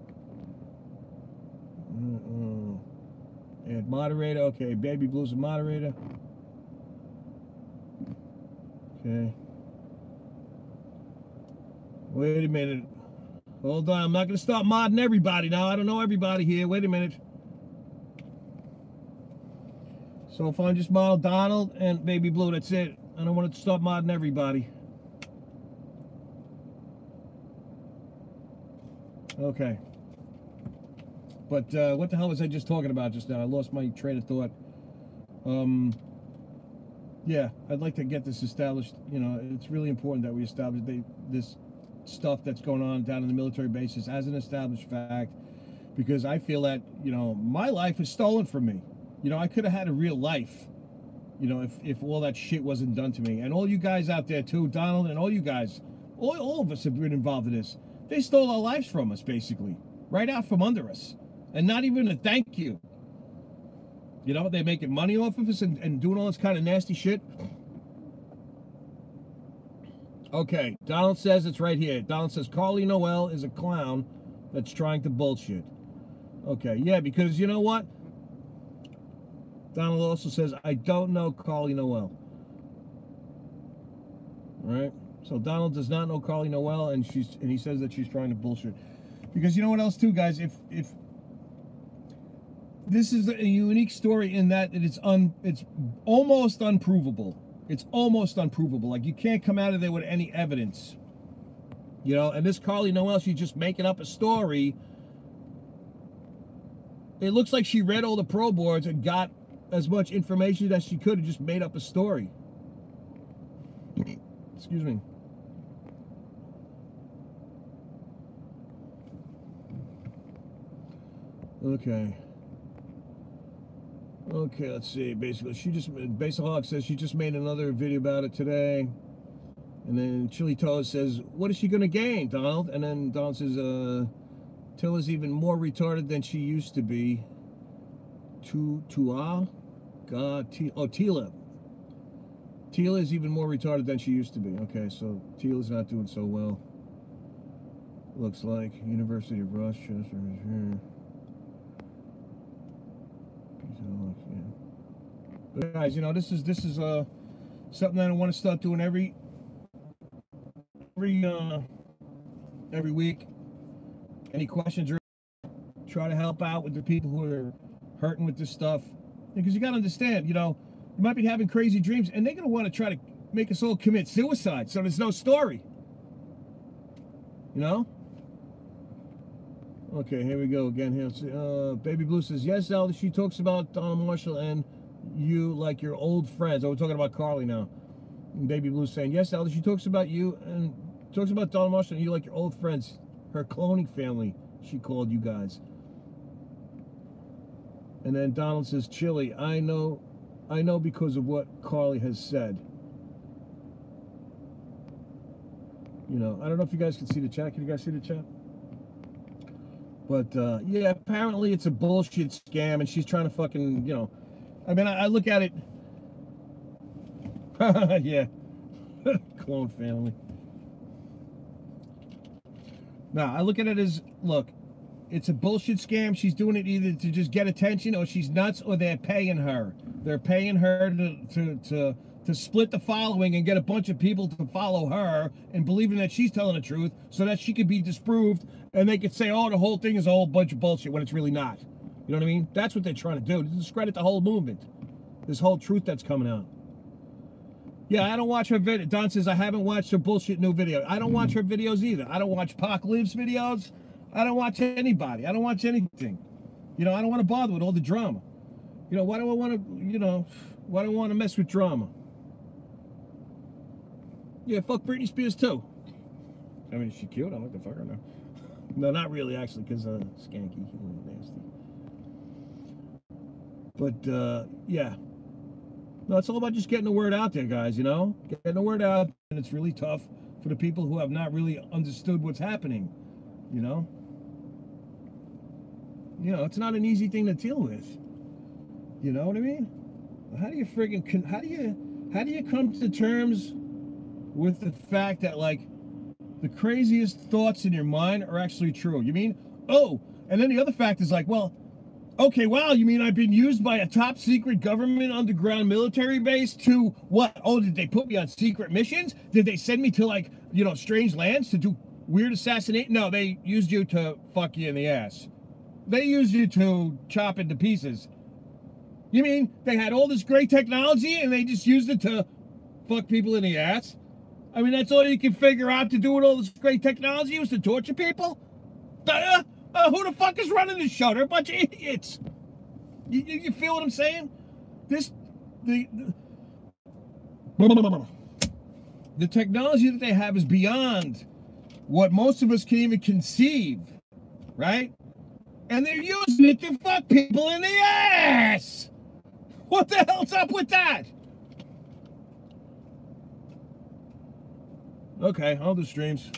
Mm-mm. And moderator. Okay, Baby Blue's a moderator. Okay. Wait a minute. Hold on. I'm not going to start modding everybody now. I don't know everybody here. Wait a minute. So if I just mod Donald and Baby Blue, that's it. I don't want to start modding everybody. Okay, but uh, what the hell was I just talking about just now? I lost my train of thought. Um, yeah, I'd like to get this established. You know, it's really important that we establish the, this stuff that's going on down in the military bases as an established fact, because I feel that, you know, my life is stolen from me. You know, I could have had a real life, you know, if, if all that shit wasn't done to me. And all you guys out there too, Donald and all you guys, all, all of us have been involved in this. They stole our lives from us, basically, right out from under us, and not even a thank you. You know, they're making money off of us and, and doing all this kind of nasty shit. Okay, Donald says it's right here. Donald says Carly Noel is a clown that's trying to bullshit. Okay, yeah, because you know what? Donald also says, I don't know Carly Noel. All right? So Donald does not know Carly Noel, and she's and he says that she's trying to bullshit. Because you know what else, too, guys? If if this is a unique story in that it's un it's almost unprovable. It's almost unprovable. Like, you can't come out of there with any evidence. You know, and this Carly Noel, she's just making up a story. It looks like she read all the pro boards and got as much information as she could and just made up a story. Excuse me. Okay. Okay, let's see. Basically, she just, Basil Hawk says she just made another video about it today. And then Chili Toes says, what is she going to gain, Donald? And then Donald says, uh, Tilla's even more retarded than she used to be. Tu, Tua? God, T, oh, Tila. Tila is even more retarded than she used to be. Okay, so Tila's not doing so well. Looks like University of Rochester is here. But guys, you know, this is this is uh something that I want to start doing every every uh every week. Any questions? Try to help out with the people who are hurting with this stuff, because you got to understand, you know, you might be having crazy dreams, and they're gonna want to try to make us all commit suicide. So there's no story, you know. Okay, here we go again. Here, uh, Baby Blue says yes, Al. She talks about Donald Marshall and you like your old friends. Oh, we're talking about Carly now. And Baby Blue saying yes, Al. She talks about you and talks about Donald Marshall and you like your old friends. Her cloning family, she called you guys. And then Donald says, Chili, I know, I know because of what Carly has said. You know, I don't know if you guys can see the chat. Can you guys see the chat? But, uh, yeah, apparently it's a bullshit scam, and she's trying to fucking, you know. I mean, I, I look at it. Yeah. Clone family. Now, I look at it as, look, it's a bullshit scam. She's doing it either to just get attention, or she's nuts, or they're paying her. They're paying her to, to, to, to split the following and get a bunch of people to follow her and believing that she's telling the truth so that she could be disproved. And they could say, oh, the whole thing is a whole bunch of bullshit, when it's really not. You know what I mean? That's what they're trying to do. Discredit the whole movement. This whole truth that's coming out. Yeah, I don't watch her video. Don says, I haven't watched her bullshit new video. I don't watch her videos either. I don't watch Pac Lives videos. I don't watch anybody. I don't watch anything. You know, I don't want to bother with all the drama. You know, why do I want to, you know, why do I want to mess with drama? Yeah, fuck Britney Spears too. I mean, is she cute? I like the fuck her now. No, not really, actually, because uh, skanky, nasty. But, uh, yeah. No, it's all about just getting the word out there, guys, you know? Getting the word out, and it's really tough for the people who have not really understood what's happening, you know? You know, it's not an easy thing to deal with. You know what I mean? How do you friggin', how do you, how do you come to terms with the fact that, like, the craziest thoughts in your mind are actually true? You mean, oh, and then the other fact is like, well, okay, wow, you mean I've been used by a top secret government underground military base to what? Oh, did they put me on secret missions? Did they send me to, like, you know, strange lands to do weird assassinate? No, they used you to fuck you in the ass. They used you to chop into pieces. You mean they had all this great technology and they just used it to fuck people in the ass? I mean, that's all you can figure out to do with all this great technology was to torture people? Uh, uh, who the fuck is running this show? They're a bunch of idiots. You, you, you feel what I'm saying? This, the, the, the technology that they have is beyond what most of us can even conceive, right? And they're using it to fuck people in the ass. What the hell's up with that? Okay, I'll do streams.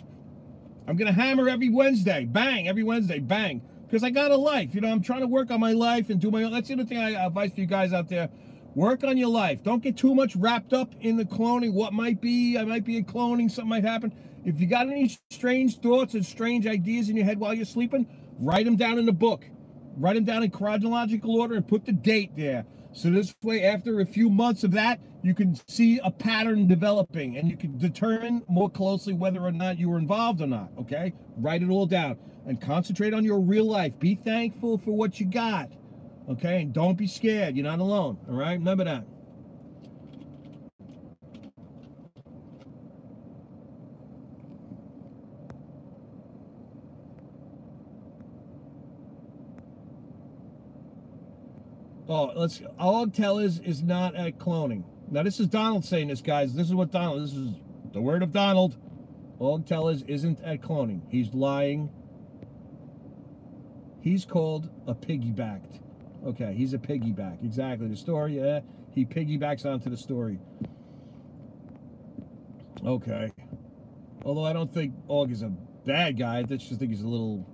I'm going to hammer every Wednesday. Bang, every Wednesday, bang. Because I got a life. You know, I'm trying to work on my life and do my own. That's the other thing I advise for you guys out there Work on your life. Don't get too much wrapped up in the cloning. What might be, I might be a cloning, something might happen. If you got any strange thoughts and strange ideas in your head while you're sleeping, write them down in the book. Write them down in chronological order and put the date there. So this way, after a few months of that, you can see a pattern developing and you can determine more closely whether or not you were involved or not, okay? Write it all down and concentrate on your real life. Be thankful for what you got, okay? And don't be scared. You're not alone, all right? Remember that. Oh, let's. All Tellers is not a cloning. Now, this is Donald saying this, guys. This is what Donald. This is the word of Donald. All Tellers isn't a cloning. He's lying. He's called a piggybacked. Okay, he's a piggyback. Exactly. The story. Yeah, he piggybacks onto the story. Okay. Although I don't think Aug is a bad guy. I just think he's a little,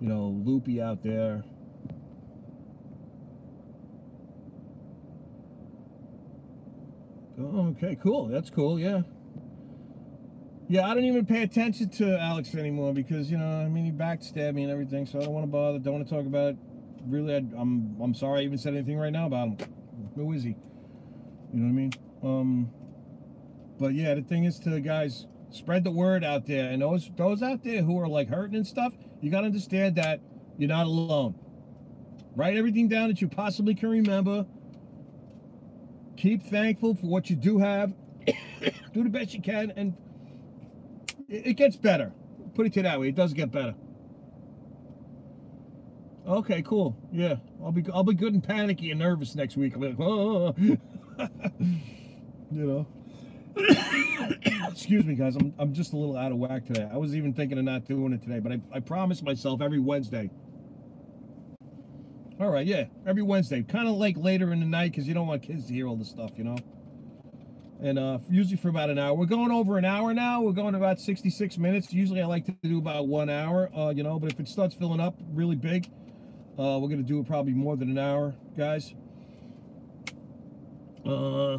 you know, loopy out there. Okay, cool. That's cool, yeah. Yeah, I don't even pay attention to Alex anymore because, you know, I mean, he backstabbed me and everything, so I don't want to bother. Don't want to talk about it. Really, I, I'm I'm sorry I even said anything right now about him. Who is he? You know what I mean? Um, but, yeah, the thing is to the guys, spread the word out there. And those, those out there who are, like, hurting and stuff, you got to understand that you're not alone. Write everything down that you possibly can remember. Keep thankful for what you do have. Do the best you can, and it gets better. Put it to that way. It does get better. Okay, cool. Yeah, I'll be I'll be good and panicky and nervous next week. I'll be like, oh, you know. Excuse me, guys. I'm I'm just a little out of whack today. I was even thinking of not doing it today, but I I promised myself every Wednesday. All right, yeah, every Wednesday, kind of like later in the night because you don't want kids to hear all this stuff, you know? And uh, usually for about an hour. We're going over an hour now. We're going about sixty-six minutes. Usually I like to do about one hour, uh, you know, but if it starts filling up really big, uh, we're going to do it probably more than an hour, guys. Uh,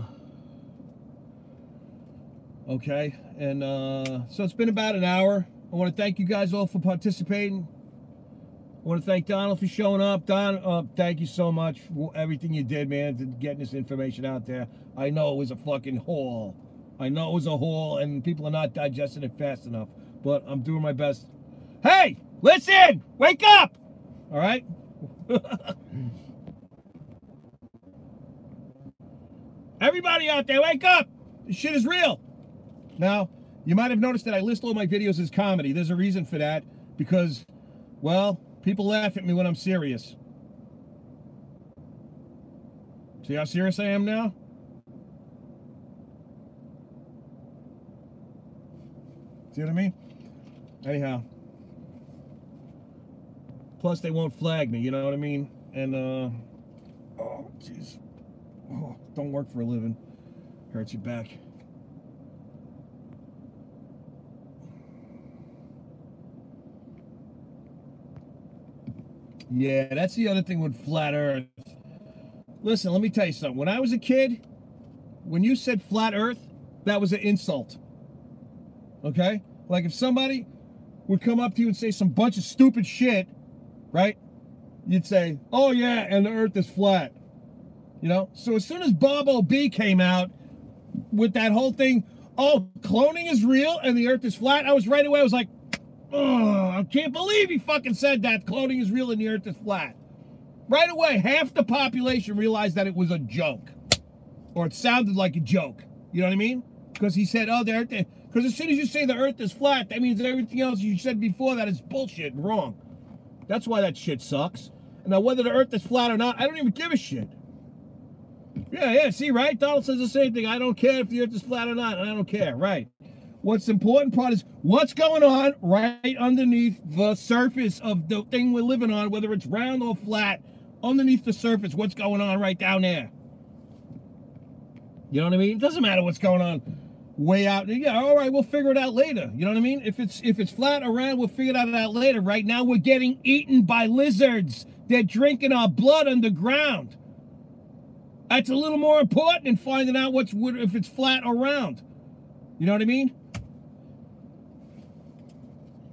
okay, and uh, so it's been about an hour. I want to thank you guys all for participating. I want to thank Donald for showing up. Don, uh, thank you so much for everything you did, man, to getting this information out there. I know it was a fucking haul. I know it was a haul, and people are not digesting it fast enough. But I'm doing my best. Hey, listen! Wake up! All right? Everybody out there, wake up! This shit is real. Now, you might have noticed that I list all my videos as comedy. There's a reason for that, because, well... people laugh at me when I'm serious. See how serious I am now? See what I mean? Anyhow. Plus, they won't flag me, you know what I mean? And, uh... oh, jeez. Oh, don't work for a living. Hurts your back. Yeah, that's the other thing with flat earth. Listen, let me tell you something. When I was a kid, when you said flat earth, that was an insult. Okay? Like if somebody would come up to you and say some bunch of stupid shit, right? You'd say, oh yeah, and the earth is flat. You know? So as soon as Bob O B came out with that whole thing, oh, cloning is real and the earth is flat, I was right away, I was like, oh, I can't believe he fucking said that. Cloning is real and the earth is flat. Right away, half the population realized that it was a joke. Or it sounded like a joke. You know what I mean? Because he said, oh, the earth is... because as soon as you say the earth is flat, that means that everything else you said before that is bullshit and wrong. That's why that shit sucks. And now, whether the earth is flat or not, I don't even give a shit. Yeah, yeah, see, right? Donald says the same thing. I don't care if the earth is flat or not, and I don't care, right? What's the important part is what's going on right underneath the surface of the thing we're living on, whether it's round or flat, underneath the surface, what's going on right down there? You know what I mean? It doesn't matter what's going on way out. Yeah, all right, we'll figure it out later. You know what I mean? If it's if it's flat or round, we'll figure it out, out later. Right now, we're getting eaten by lizards. They're drinking our blood underground. That's a little more important than finding out what's if it's flat or round. You know what I mean?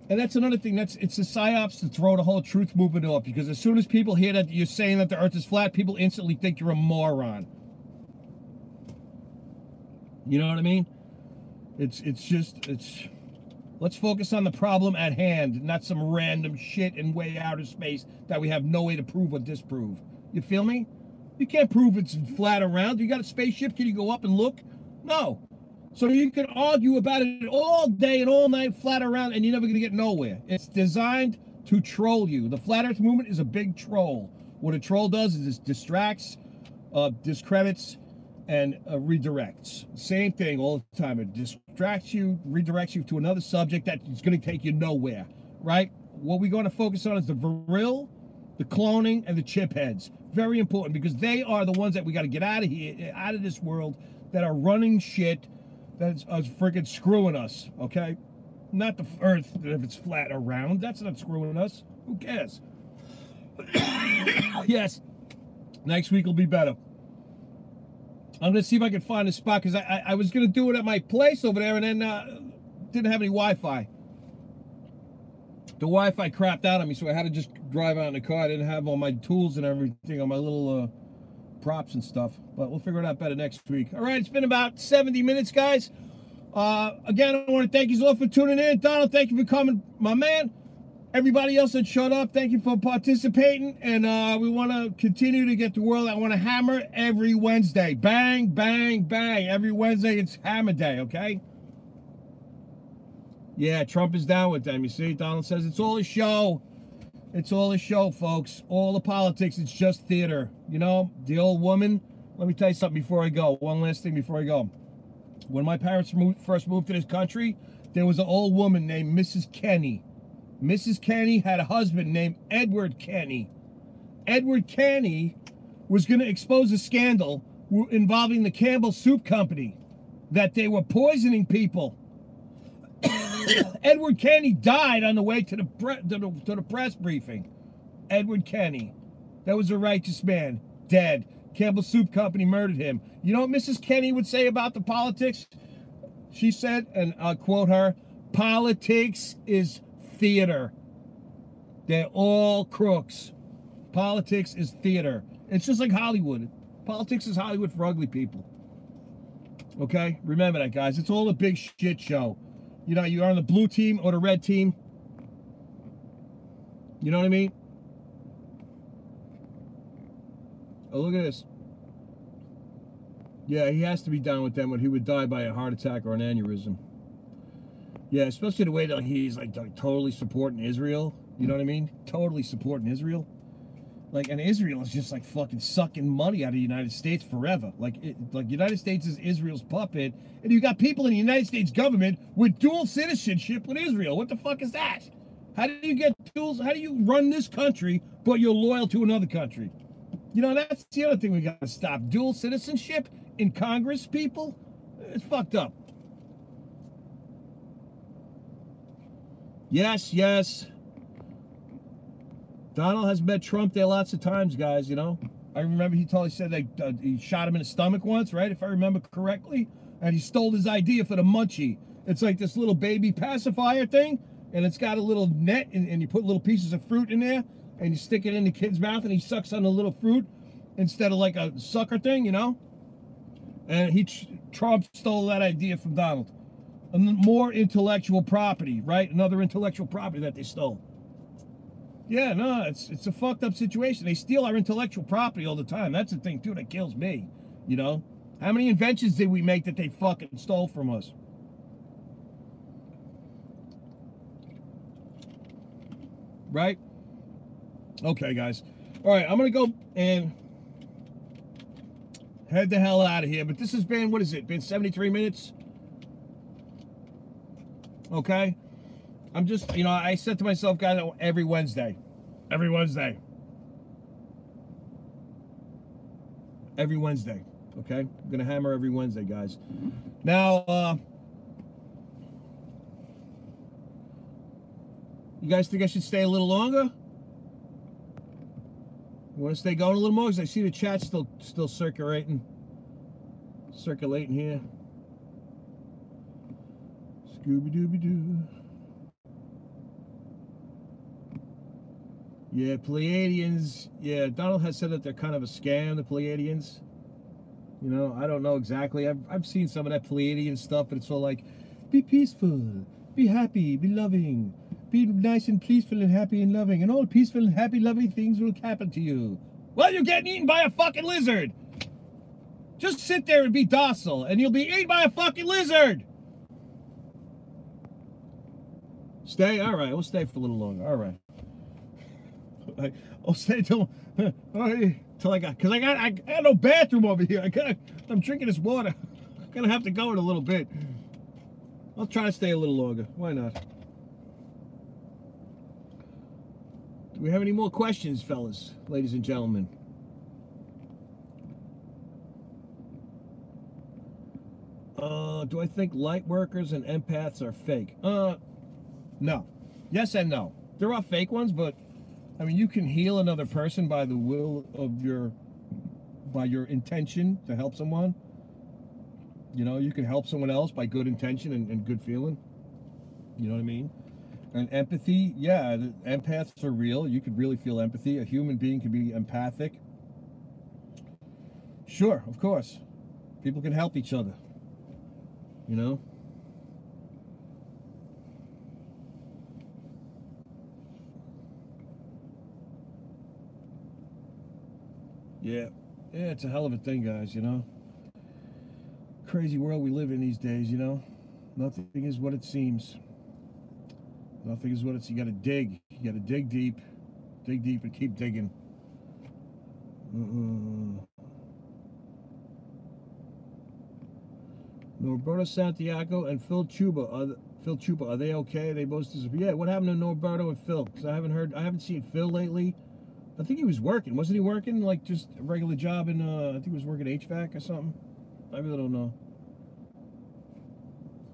And that's another thing. That's it's a psyops to throw the whole truth movement off, because as soon as people hear that you're saying that the Earth is flat, people instantly think you're a moron. You know what I mean? It's it's just it's. Let's focus on the problem at hand, not some random shit in way outer space that we have no way to prove or disprove. You feel me? You can't prove it's flat or round. You got a spaceship? Can you go up and look? No. So you can argue about it all day and all night, flat or round, and you're never going to get nowhere. It's designed to troll you. The flat Earth movement is a big troll. What a troll does is it distracts, uh, discredits, and uh, redirects. Same thing all the time. It distracts you, redirects you to another subject that is going to take you nowhere, right? What we're going to focus on is the Vril, the cloning, and the chip heads. Very important, because they are the ones that we got to get out of here, out of this world, that are running shit that's uh, freaking screwing us, okay? Not the Earth, if it's flat or round. That's not screwing us. Who cares? Yes. Next week will be better. I'm gonna see if I can find a spot, because I, I I was gonna do it at my place over there, and then uh, didn't have any Wi-Fi. The Wi-Fi crapped out on me, so I had to just drive out in the car. I didn't have all my tools and everything, all my little uh, props and stuff. But we'll figure it out better next week. All right, it's been about seventy minutes, guys. Uh, again, I want to thank you all for tuning in. Donald, thank you for coming, my man. Everybody else that showed up, thank you for participating, and uh, we want to continue to get the world. I want to hammer every Wednesday. Bang, bang, bang. Every Wednesday, it's hammer day, okay? Yeah, Trump is down with them. You see, Donald says it's all a show. It's all a show, folks. All the politics, it's just theater. You know, the old woman. Let me tell you something before I go. One last thing before I go. When my parents moved, first moved to this country, there was an old woman named Missus Kenny. Missus Kenny had a husband named Edward Kenny. Edward Kenny was going to expose a scandal involving the Campbell Soup Company, that they were poisoning people. Edward Kenny died on the way to the, pre to, the, to the press briefing. Edward Kenny. That was a righteous man. Dead. Campbell Soup Company murdered him. You know what Missus Kenny would say about the politics? She said, and I'll quote her, "Politics is theater. They're all crooks. Politics is theater." It's just like Hollywood. Politics is Hollywood for ugly people. Okay? Remember that, guys. It's all a big shit show. You know, you're on the blue team or the red team. You know what I mean? Oh, look at this. Yeah, he has to be down with them, when he would die by a heart attack or an aneurysm. Yeah, especially the way that he's like, like totally supporting Israel. You know what I mean? Totally supporting Israel. Like, and Israel is just like fucking sucking money out of the United States forever. Like, it, like United States is Israel's puppet, and you got people in the United States government with dual citizenship with Israel. What the fuck is that? How do you get dual? How do you run this country but you're loyal to another country? You know, that's the other thing we got to stop: dual citizenship in Congress, people. It's fucked up. Yes, yes. Donald has met Trump there lots of times, guys, you know. I remember he totally said they uh, he shot him in the stomach once, right, if I remember correctly. And he stole his idea for the munchie. It's like this little baby pacifier thing, and it's got a little net, and, and you put little pieces of fruit in there, and you stick it in the kid's mouth, and he sucks on the little fruit instead of like a sucker thing, you know. And he Trump stole that idea from Donald. More intellectual property, right? Another intellectual property that they stole. Yeah, no, it's it's a fucked up situation. They steal our intellectual property all the time. That's the thing, too, that kills me, you know? How many inventions did we make that they fucking stole from us? Right? Okay, guys. All right, I'm going to go and head the hell out of here. But this has been, what is it, been seventy-three minutes? Okay, I'm just, you know, I said to myself, guys, every Wednesday, every Wednesday, every Wednesday, okay, I'm gonna hammer every Wednesday, guys. Now, uh, you guys think I should stay a little longer? Want to stay going a little more? Because I see the chat still still circulating. Circulating here. Scooby-dooby-doo. Yeah, Pleiadians. Yeah, Donald has said that they're kind of a scam, the Pleiadians. You know, I don't know exactly. I've, I've seen some of that Pleiadian stuff, but it's all like, be peaceful, be happy, be loving, be nice and peaceful and happy and loving, and all peaceful and happy, loving things will happen to you. Well, you're getting eaten by a fucking lizard. Just sit there and be docile, and you'll be eaten by a fucking lizard. Stay? All right, we'll stay for a little longer. All right. Like, I'll stay till, all right, till I got, cause I got, I got no bathroom over here. I gotta, I'm drinking this water. I'm gonna have to go in a little bit. I'll try to stay a little longer. Why not? Do we have any more questions, fellas, ladies and gentlemen? Uh, do I think light workers and empaths are fake? Uh, no. Yes and no. There are fake ones, but I mean, you can heal another person by the will of your, by your intention to help someone. You know, you can help someone else by good intention and, and good feeling. You know what I mean? And empathy, yeah, the empaths are real. You could really feel empathy. A human being can be empathic. Sure, of course. People can help each other. You know? Yeah, yeah, it's a hell of a thing, guys, you know? Crazy world we live in these days, you know? Nothing is what it seems. Nothing is what it's, you gotta dig. You gotta dig deep. Dig deep and keep digging. Uh-uh. Norberto Santiago and Phil Chuba. Are the, Phil Chuba, are they okay? They both disappeared. Yeah, what happened to Norberto and Phil? Because I haven't heard, I haven't seen Phil lately. I think he was working. Wasn't he working? Like, just a regular job in, uh, I think he was working H V A C or something. I really don't know.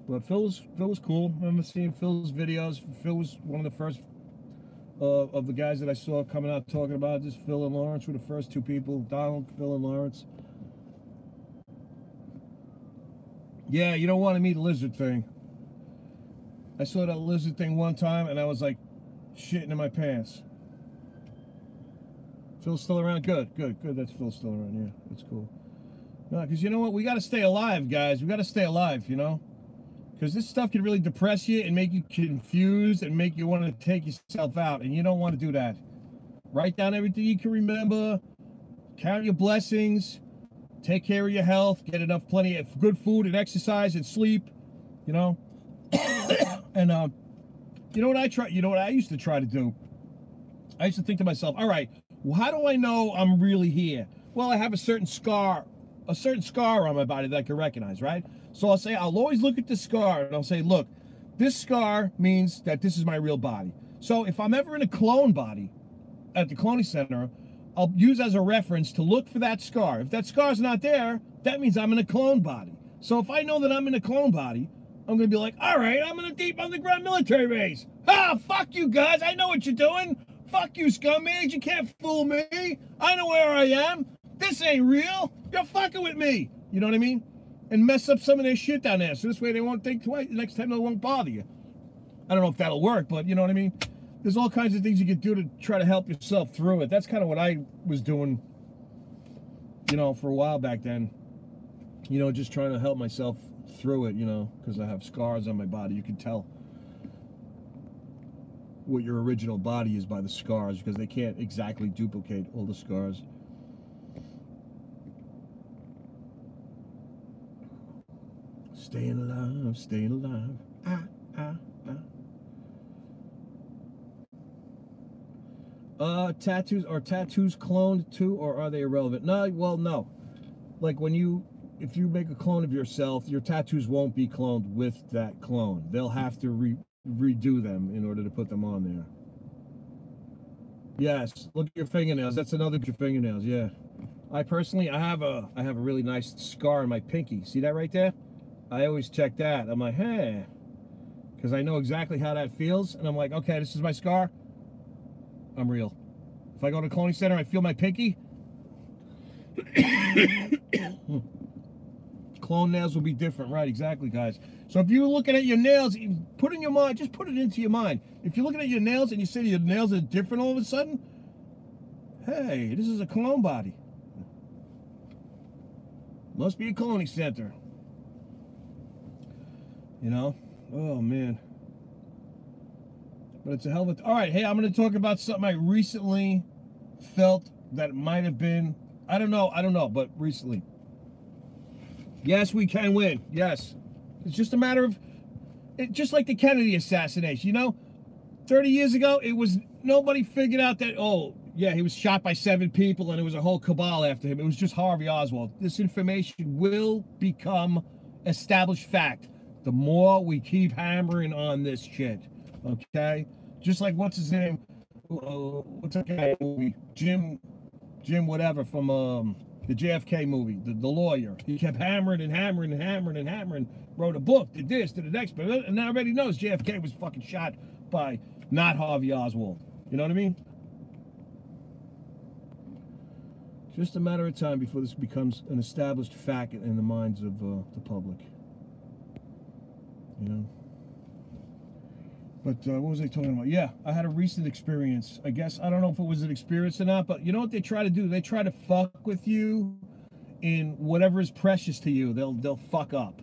But Phil was, Phil was cool. I remember seeing Phil's videos. Phil was one of the first uh, of the guys that I saw coming out talking about this. Phil and Lawrence were the first two people. Donald, Phil, and Lawrence. Yeah, you don't want to meet a lizard thing. I saw that lizard thing one time, and I was like shitting in my pants. Phil's still around? Good, good, good. That's Phil's still around, yeah. That's cool. No, because you know what? We got to stay alive, guys. We got to stay alive, you know? Because this stuff can really depress you and make you confused and make you want to take yourself out, and you don't want to do that. Write down everything you can remember. Count your blessings. Take care of your health. Get enough, plenty of good food and exercise and sleep, you know? And um, you know what I try? You know what I used to try to do? I used to think to myself, all right, well, how do I know I'm really here? Well, I have a certain scar, a certain scar on my body that I can recognize, right? So I'll say, I'll always look at the scar and I'll say, look, this scar means that this is my real body. So if I'm ever in a clone body at the cloning center, I'll use as a reference to look for that scar. If that scar's not there, that means I'm in a clone body. So if I know that I'm in a clone body, I'm gonna be like, all right, I'm in a deep underground military base. Ah, fuck you guys, I know what you're doing. Fuck you, scumbags. You can't fool me. I know where I am. This ain't real. You're fucking with me. You know what I mean? And mess up some of their shit down there. So this way they won't think twice. The next time they won't bother you. I don't know if that'll work, but you know what I mean? There's all kinds of things you can do to try to help yourself through it. That's kind of what I was doing, you know, for a while back then. You know, just trying to help myself through it, you know, because I have scars on my body. You can tell what your original body is by the scars, because they can't exactly duplicate all the scars. Staying alive, staying alive. Ah, ah, ah. Uh, tattoos, are tattoos cloned too, or are they irrelevant? No, well, no. Like when you, if you make a clone of yourself, your tattoos won't be cloned with that clone. They'll have to re- redo them in order to put them on there. Yes, look at your fingernails. That's another your fingernails. Yeah, I personally, I have a, I have a really nice scar on my pinky. See that right there? I always check that. I'm like, hey, because I know exactly how that feels, and I'm like, okay, this is my scar. I'm real. If I go to a cloning center, I feel my pinky. Clone nails will be different, right? Exactly, guys. So if you're looking at your nails, put in your mind, just put it into your mind. If you're looking at your nails and you see your nails are different all of a sudden, hey, this is a clone body. Must be a cloning center. You know? Oh, man. But it's a hell of a... All right, hey, I'm going to talk about something I recently felt that might have been... I don't know, I don't know, but recently. Yes, we can win. Yes. It's just a matter of... It, just like the Kennedy assassination, you know? thirty years ago, it was... Nobody figured out that, oh... Yeah, he was shot by seven people and it was a whole cabal after him. It was just Harvey Oswald. This information will become established fact the more we keep hammering on this shit, okay? Just like, what's his name? Uh, what's that guy movie? Jim, Jim whatever from um, the J F K movie, the, the lawyer. He kept hammering and hammering and hammering and hammering, wrote a book, did this, did the next, but and everybody knows J F K was fucking shot by not Harvey Oswald. You know what I mean? Just a matter of time before this becomes an established fact in the minds of uh, the public. You know? But uh, what was I talking about? Yeah, I had a recent experience. I guess, I don't know if it was an experience or not, but you know what they try to do? They try to fuck with you in whatever is precious to you. They'll they'll fuck up.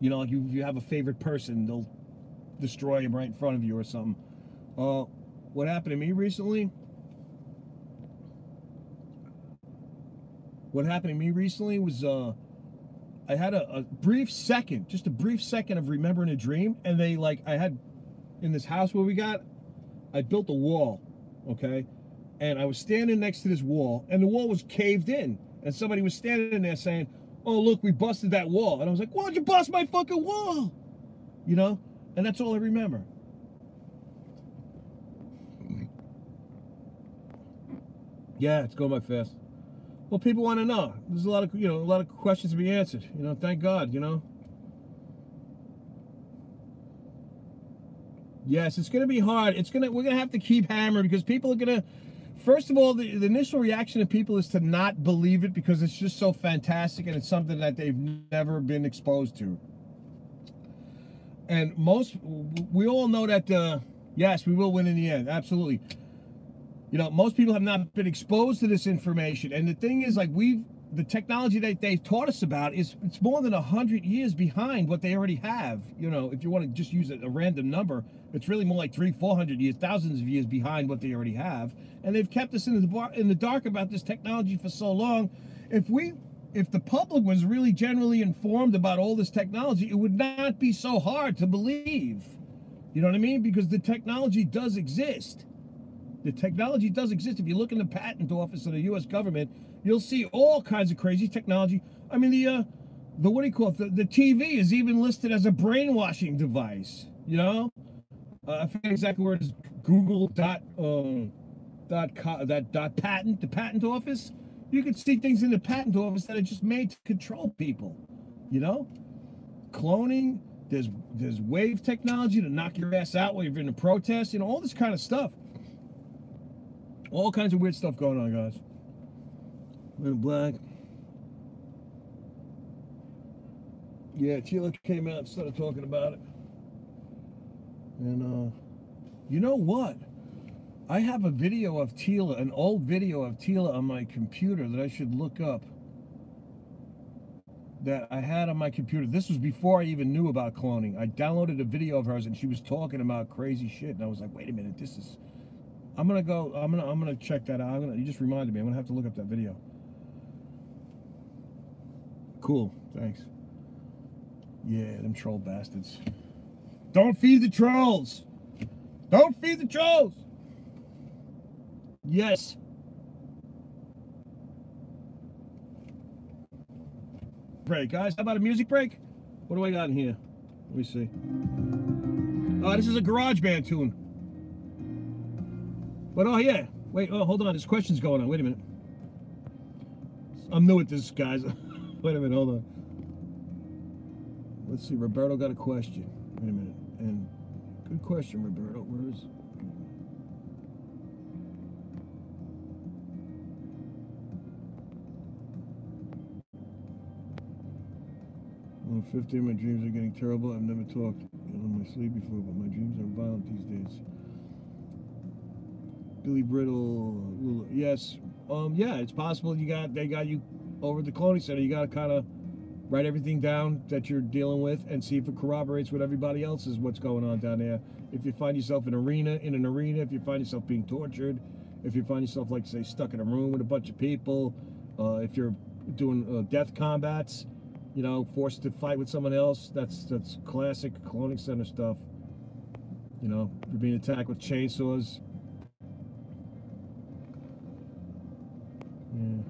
You know, like you, you have a favorite person, they'll destroy him right in front of you or something. Uh, what happened to me recently... What happened to me recently was uh, I had a, a brief second, just a brief second of remembering a dream. And they like, I had in this house where we got, I built a wall, okay? And I was standing next to this wall and the wall was caved in. And somebody was standing there saying, oh, look, we busted that wall. And I was like, why'd you bust my fucking wall? You know? And that's all I remember. Yeah, it's going by fast. Well, people want to know. There's a lot of, you know, a lot of questions to be answered. You know, thank God, you know. Yes, it's going to be hard. It's going to, we're going to have to keep hammering because people are going to, first of all, the, the initial reaction of people is to not believe it because it's just so fantastic and it's something that they've never been exposed to. And most, we all know that, uh, yes, we will win in the end. Absolutely. You know, most people have not been exposed to this information. And the thing is, like, we've, the technology that they've taught us about is, it's more than a hundred years behind what they already have. You know, if you want to just use a, a random number, it's really more like three, four hundred years, thousands of years behind what they already have. And they've kept us in the, bar, in the dark about this technology for so long. If we, if the public was really generally informed about all this technology, it would not be so hard to believe. You know what I mean? Because the technology does exist. The technology does exist. If you look in the patent office of the U S government, you'll see all kinds of crazy technology. I mean, the, uh, the what do you call it? The, the T V is even listed as a brainwashing device, you know? Uh, I forget exactly where it is. Google dot, um, dot, that, dot patent, the patent office. You can see things in the patent office that are just made to control people, you know? Cloning, there's, there's wave technology to knock your ass out while you're in a protest, you know, all this kind of stuff. All kinds of weird stuff going on, guys. Men in Black. Yeah, Chila came out and started talking about it. And, uh, you know what? I have a video of Tila, an old video of Tila on my computer that I should look up. That I had on my computer. This was before I even knew about cloning. I downloaded a video of hers and she was talking about crazy shit. And I was like, wait a minute, this is... I'm gonna go. I'm gonna. I'm gonna check that out. I'm gonna, you just reminded me. I'm gonna have to look up that video. Cool. Thanks. Yeah, them troll bastards. Don't feed the trolls. Don't feed the trolls. Yes. Break, guys. How about a music break? What do I got in here? Let me see. Oh, this is a GarageBand tune. But oh yeah, wait, oh hold on, there's questions going on, wait a minute. I'm new at this, guys. Wait a minute, hold on. Let's see, Roberto got a question. Wait a minute, and good question, Roberto, where is it? Well, fifteen, my dreams are getting terrible. I've never talked in my sleep before, but my dreams are violent these days. Billy Brittle, yes. Um, yeah, it's possible you got they got you over at the cloning center. You got to kind of write everything down that you're dealing with and see if it corroborates with everybody else's what's going on down there. If you find yourself in an arena, in an arena, if you find yourself being tortured, if you find yourself, like, say, stuck in a room with a bunch of people, uh, if you're doing uh, death combats, you know, forced to fight with someone else, that's that's classic cloning center stuff. You know, if you're being attacked with chainsaws. Yeah.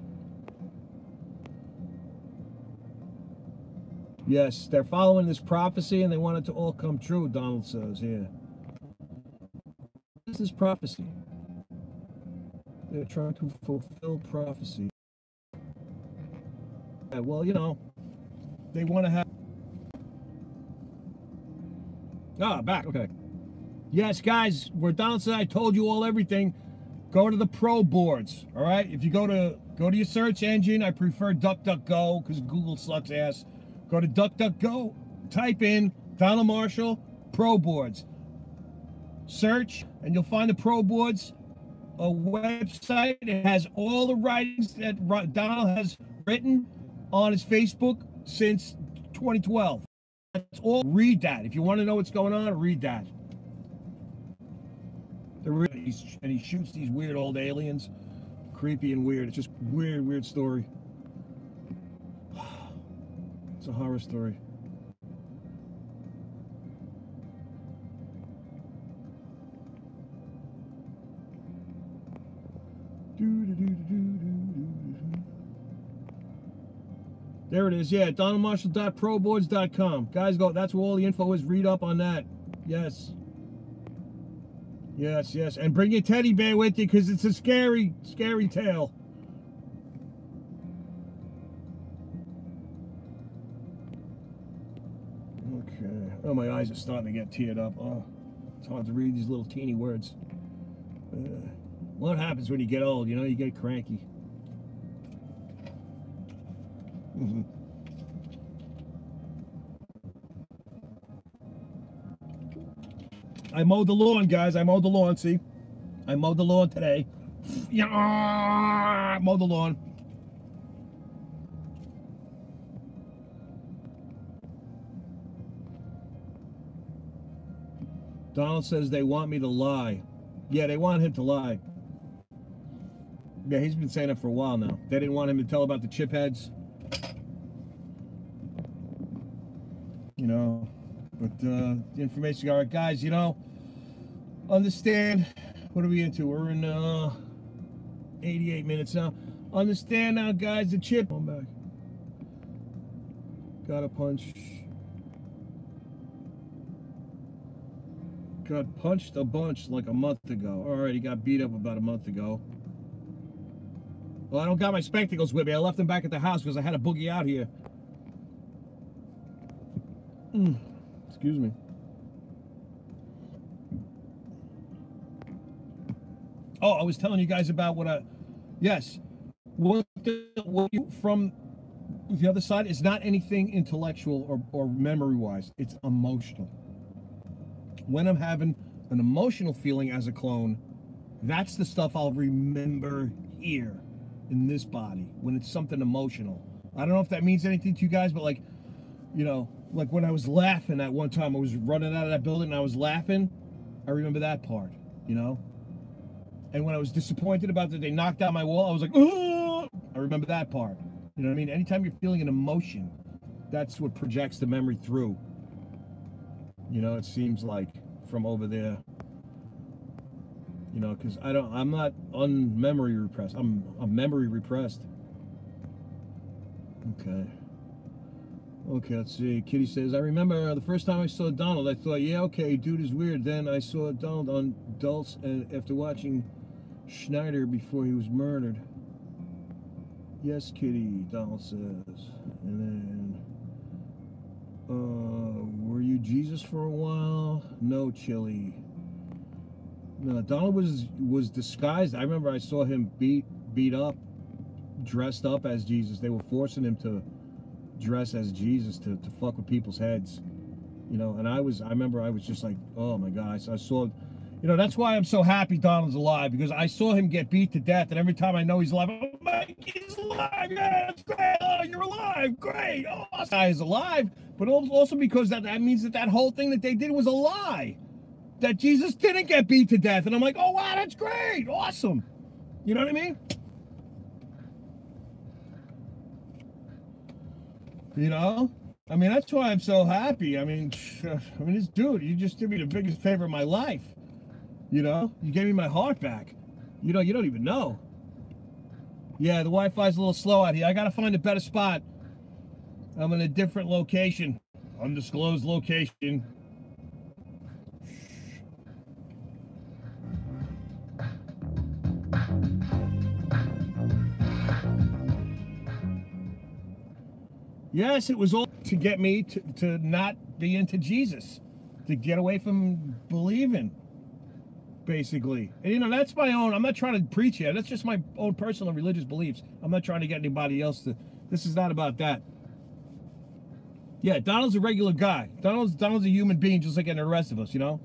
Yes, they're following this prophecy and they want it to all come true, Donald says, yeah. This is prophecy. They're trying to fulfill prophecy. Yeah, well, you know, they want to have... Ah, back, okay. Yes, guys, where Donald said I told you all everything, go to the pro boards, all right? If you go to go to your search engine, I prefer DuckDuckGo because Google sucks ass. Go to DuckDuckGo, type in Donald Marshall pro boards. Search, and you'll find the pro boards a website. It has all the writings that Donald has written on his Facebook since twenty twelve. That's all. Read that. If you want to know what's going on, read that. And he shoots these weird old aliens. Creepy and weird. It's just weird, weird story. It's a horror story. There it is. Yeah, Donald Marshall dot pro boards dot com. Guys, go. That's where all the info is. Read up on that. Yes. Yes, yes. And bring your teddy bear with you because it's a scary, scary tale. Okay. Oh, my eyes are starting to get teared up. Oh, it's hard to read these little teeny words. Uh, what happens when you get old? You know, you get cranky. Mm-hmm. I mowed the lawn, guys. I mowed the lawn, see? I mowed the lawn today. Yeah, I mowed the lawn. Donald says they want me to lie. Yeah, they want him to lie. Yeah, he's been saying it for a while now. They didn't want him to tell about the chip heads. You know, but uh, the information, all right, guys, you know, understand, what are we into? We're in uh, eighty-eight minutes now. Understand now, guys, the chip. Come back. Got a punch. Got punched a bunch like a month ago. All right, he got beat up about a month ago. Well, I don't got my spectacles with me. I left them back at the house because I had a boogie out here. Mm. Excuse me. Oh, I was telling you guys about what I... Yes. What, the, what you, from the other side is not anything intellectual or, or memory-wise. It's emotional. When I'm having an emotional feeling as a clone, that's the stuff I'll remember here in this body when it's something emotional. I don't know if that means anything to you guys, but like, you know, like when I was laughing that one time, I was running out of that building and I was laughing. I remember that part, you know? And when I was disappointed about that they knocked out my wall, I was like, oh, I remember that part. You know what I mean? Anytime you're feeling an emotion, that's what projects the memory through. You know, it seems like from over there, you know, because I don't, I'm not unmemory repressed. I'm, I'm memory repressed. Okay. Okay, let's see. Kitty says, I remember the first time I saw Donald, I thought, yeah, okay, dude is weird. Then I saw Donald on Dulce and after watching Schneider before he was murdered. Yes, Kitty, Donald says. And then, uh, were you Jesus for a while? No, Chili. No, Donald was was disguised. I remember I saw him beat beat up, dressed up as Jesus. They were forcing him to dress as Jesus to, to fuck with people's heads, you know. And I was, I remember I was just like, oh my God, I, I saw, you know, that's why I'm so happy Donald's alive, because I saw him get beat to death, and every time I know he's alive, I'm like, he's alive, yeah, that's great, oh, you're alive, great, oh, this guy is alive, but also because that, that means that that whole thing that they did was a lie, that Jesus didn't get beat to death, and I'm like, oh wow, that's great, awesome, you know what I mean? You know, I mean, that's why I'm so happy. I mean, I mean, this dude, you just did me the biggest favor of my life. You know, you gave me my heart back. You know, you don't even know. Yeah, the Wi-Fi's a little slow out here. I gotta find a better spot. I'm in a different location, undisclosed location. Yes, it was all to get me to, to not be into Jesus, to get away from believing, basically. And, you know, that's my own. I'm not trying to preach here. That's just my own personal religious beliefs. I'm not trying to get anybody else to. This is not about that. Yeah, Donald's a regular guy. Donald's, Donald's a human being just like any the rest of us, you know.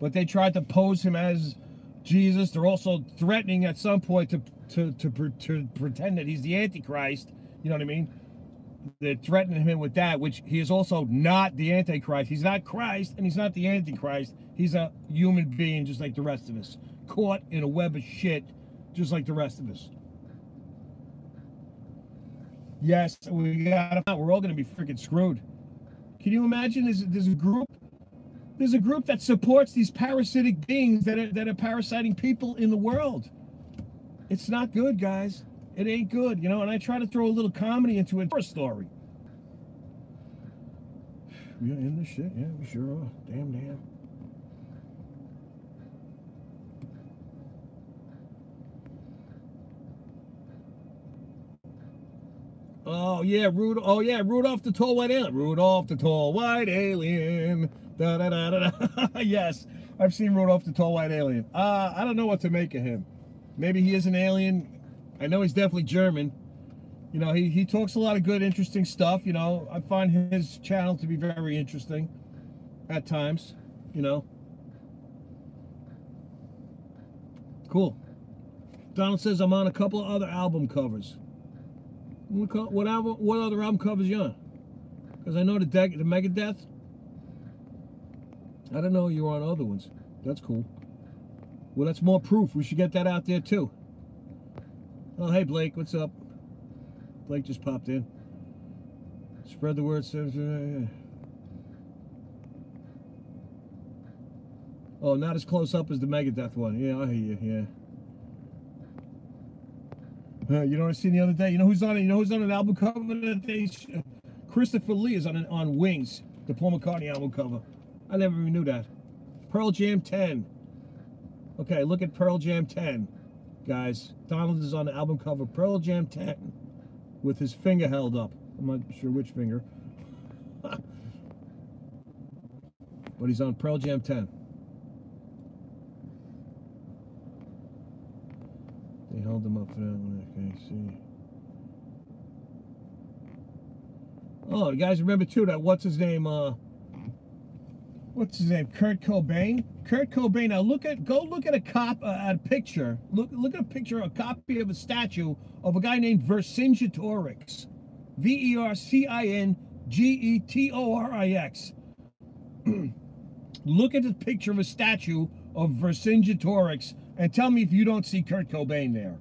But they tried to pose him as Jesus. They're also threatening at some point to, to, to, to, to pretend that he's the Antichrist. You know what I mean? They're threatening him with that, which he is also not the Antichrist. He's not Christ, and he's not the Antichrist. He's a human being just like the rest of us, caught in a web of shit just like the rest of us. Yes, we got out. We're all going to be freaking screwed. Can you imagine? There's, there's a group there's a group that supports these parasitic beings that are, that are parasiting people in the world. It's not good, guys. It ain't good, you know, and I try to throw a little comedy into it. First story. We're in this shit, yeah, we sure are. Damn, damn. Oh, yeah, Rudolph, oh, yeah, Rudolph the Tall White Alien. Rudolph the Tall White Alien. Da da da da da. Yes, I've seen Rudolph the Tall White Alien. Uh, I don't know what to make of him. Maybe he is an alien. I know he's definitely German. You know, he, he talks a lot of good, interesting stuff. You know, I find his channel to be very interesting at times, you know. Cool. Donald says, I'm on a couple of other album covers. What, album, what other album covers you on? Because I know the, the Megadeth. I don't know you're on other ones. That's cool. Well, that's more proof. We should get that out there, too. Oh, hey, Blake, what's up? Blake just popped in. Spread the word. Oh, not as close up as the Megadeth one. Yeah, I hear you, yeah. Uh, you know what I seen the other day? You know who's on it? You know who's on an album cover that they... Christopher Lee is on, an, on Wings, the Paul McCartney album cover. I never even knew that. Pearl Jam ten. Okay, look at Pearl Jam ten. Guys, Donald is on the album cover Pearl Jam ten with his finger held up. I'm not sure which finger. But he's on Pearl Jam ten. They held him up for that one. Okay, see. Oh, you guys remember too that what's his name? Uh, what's his name? Kurt Cobain? Kurt Cobain. Now look at, go look at a cop, uh, at a picture. Look, look at a picture, a copy of a statue of a guy named Vercingetorix, V E R C I N G E T O R I X. Look at the picture of a statue of Vercingetorix, and tell me if you don't see Kurt Cobain there.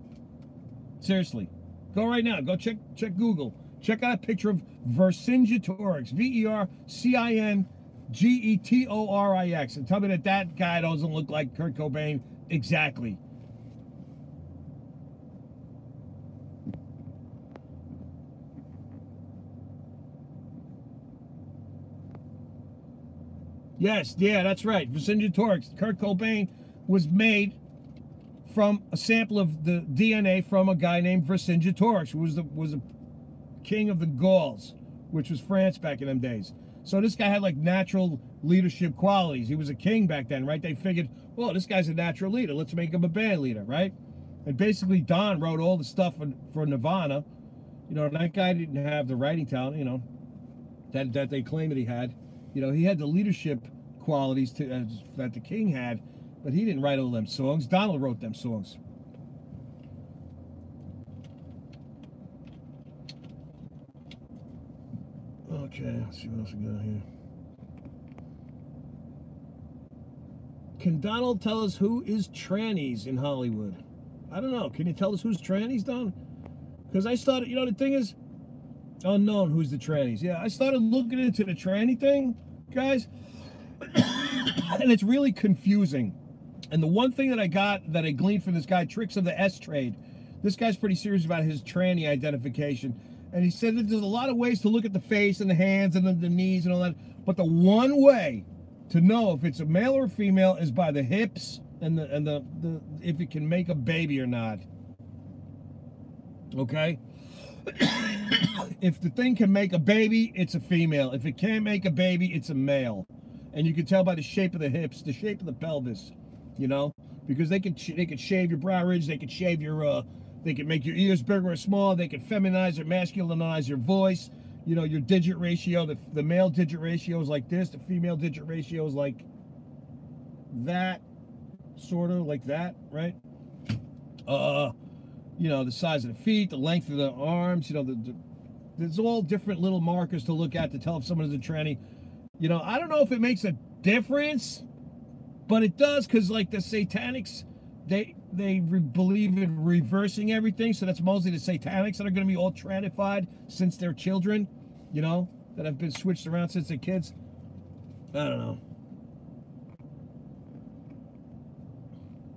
Seriously, go right now. Go check, check Google. Check out a picture of Vercingetorix, V E R C I N. G E T O R I X, and tell me that that guy doesn't look like Kurt Cobain exactly. Yes, yeah, that's right. Vercingetorix, Kurt Cobain was made from a sample of the D N A from a guy named Vercingetorix, who was the was a king of the Gauls, which was France back in them days. So this guy had like natural leadership qualities. He was a king back then, right? They figured, well, this guy's a natural leader. Let's make him a band leader, right? And basically Don wrote all the stuff for, for Nirvana. You know, that guy didn't have the writing talent, you know, that, that they claim that he had. You know, he had the leadership qualities to, uh, that the king had, but he didn't write all them songs. Donald wrote them songs. Okay, let's see what else we got here. Can Donald tell us who is trannies in Hollywood? I don't know. Can you tell us who's trannies, Don? Because I started, you know, the thing is, unknown who's the trannies. Yeah, I started looking into the tranny thing, guys, and it's really confusing. And the one thing that I got, that I gleaned from this guy, Tricks of the S Trade, this guy's pretty serious about his tranny identification. And he said that there's a lot of ways to look at the face and the hands and the, the knees and all that. But the one way to know if it's a male or a female is by the hips and the and the, the if it can make a baby or not. Okay? If the thing can make a baby, it's a female. If it can't make a baby, it's a male. And you can tell by the shape of the hips, the shape of the pelvis, you know? Because they can they can shave your brow ridge, they can shave your... Uh, They can make your ears bigger or small. They can feminize or masculinize your voice. You know, your digit ratio, the, the male digit ratio is like this. The female digit ratio is like that, sort of like that, right? Uh, you know, the size of the feet, the length of the arms, you know, the, the, there's all different little markers to look at to tell if someone is a tranny. You know, I don't know if it makes a difference, but it does, because like the satanics, they... they re believe in reversing everything, so that's mostly the satanics that are going to be all trannified since they're children, you know, that have been switched around since they're kids. I don't know.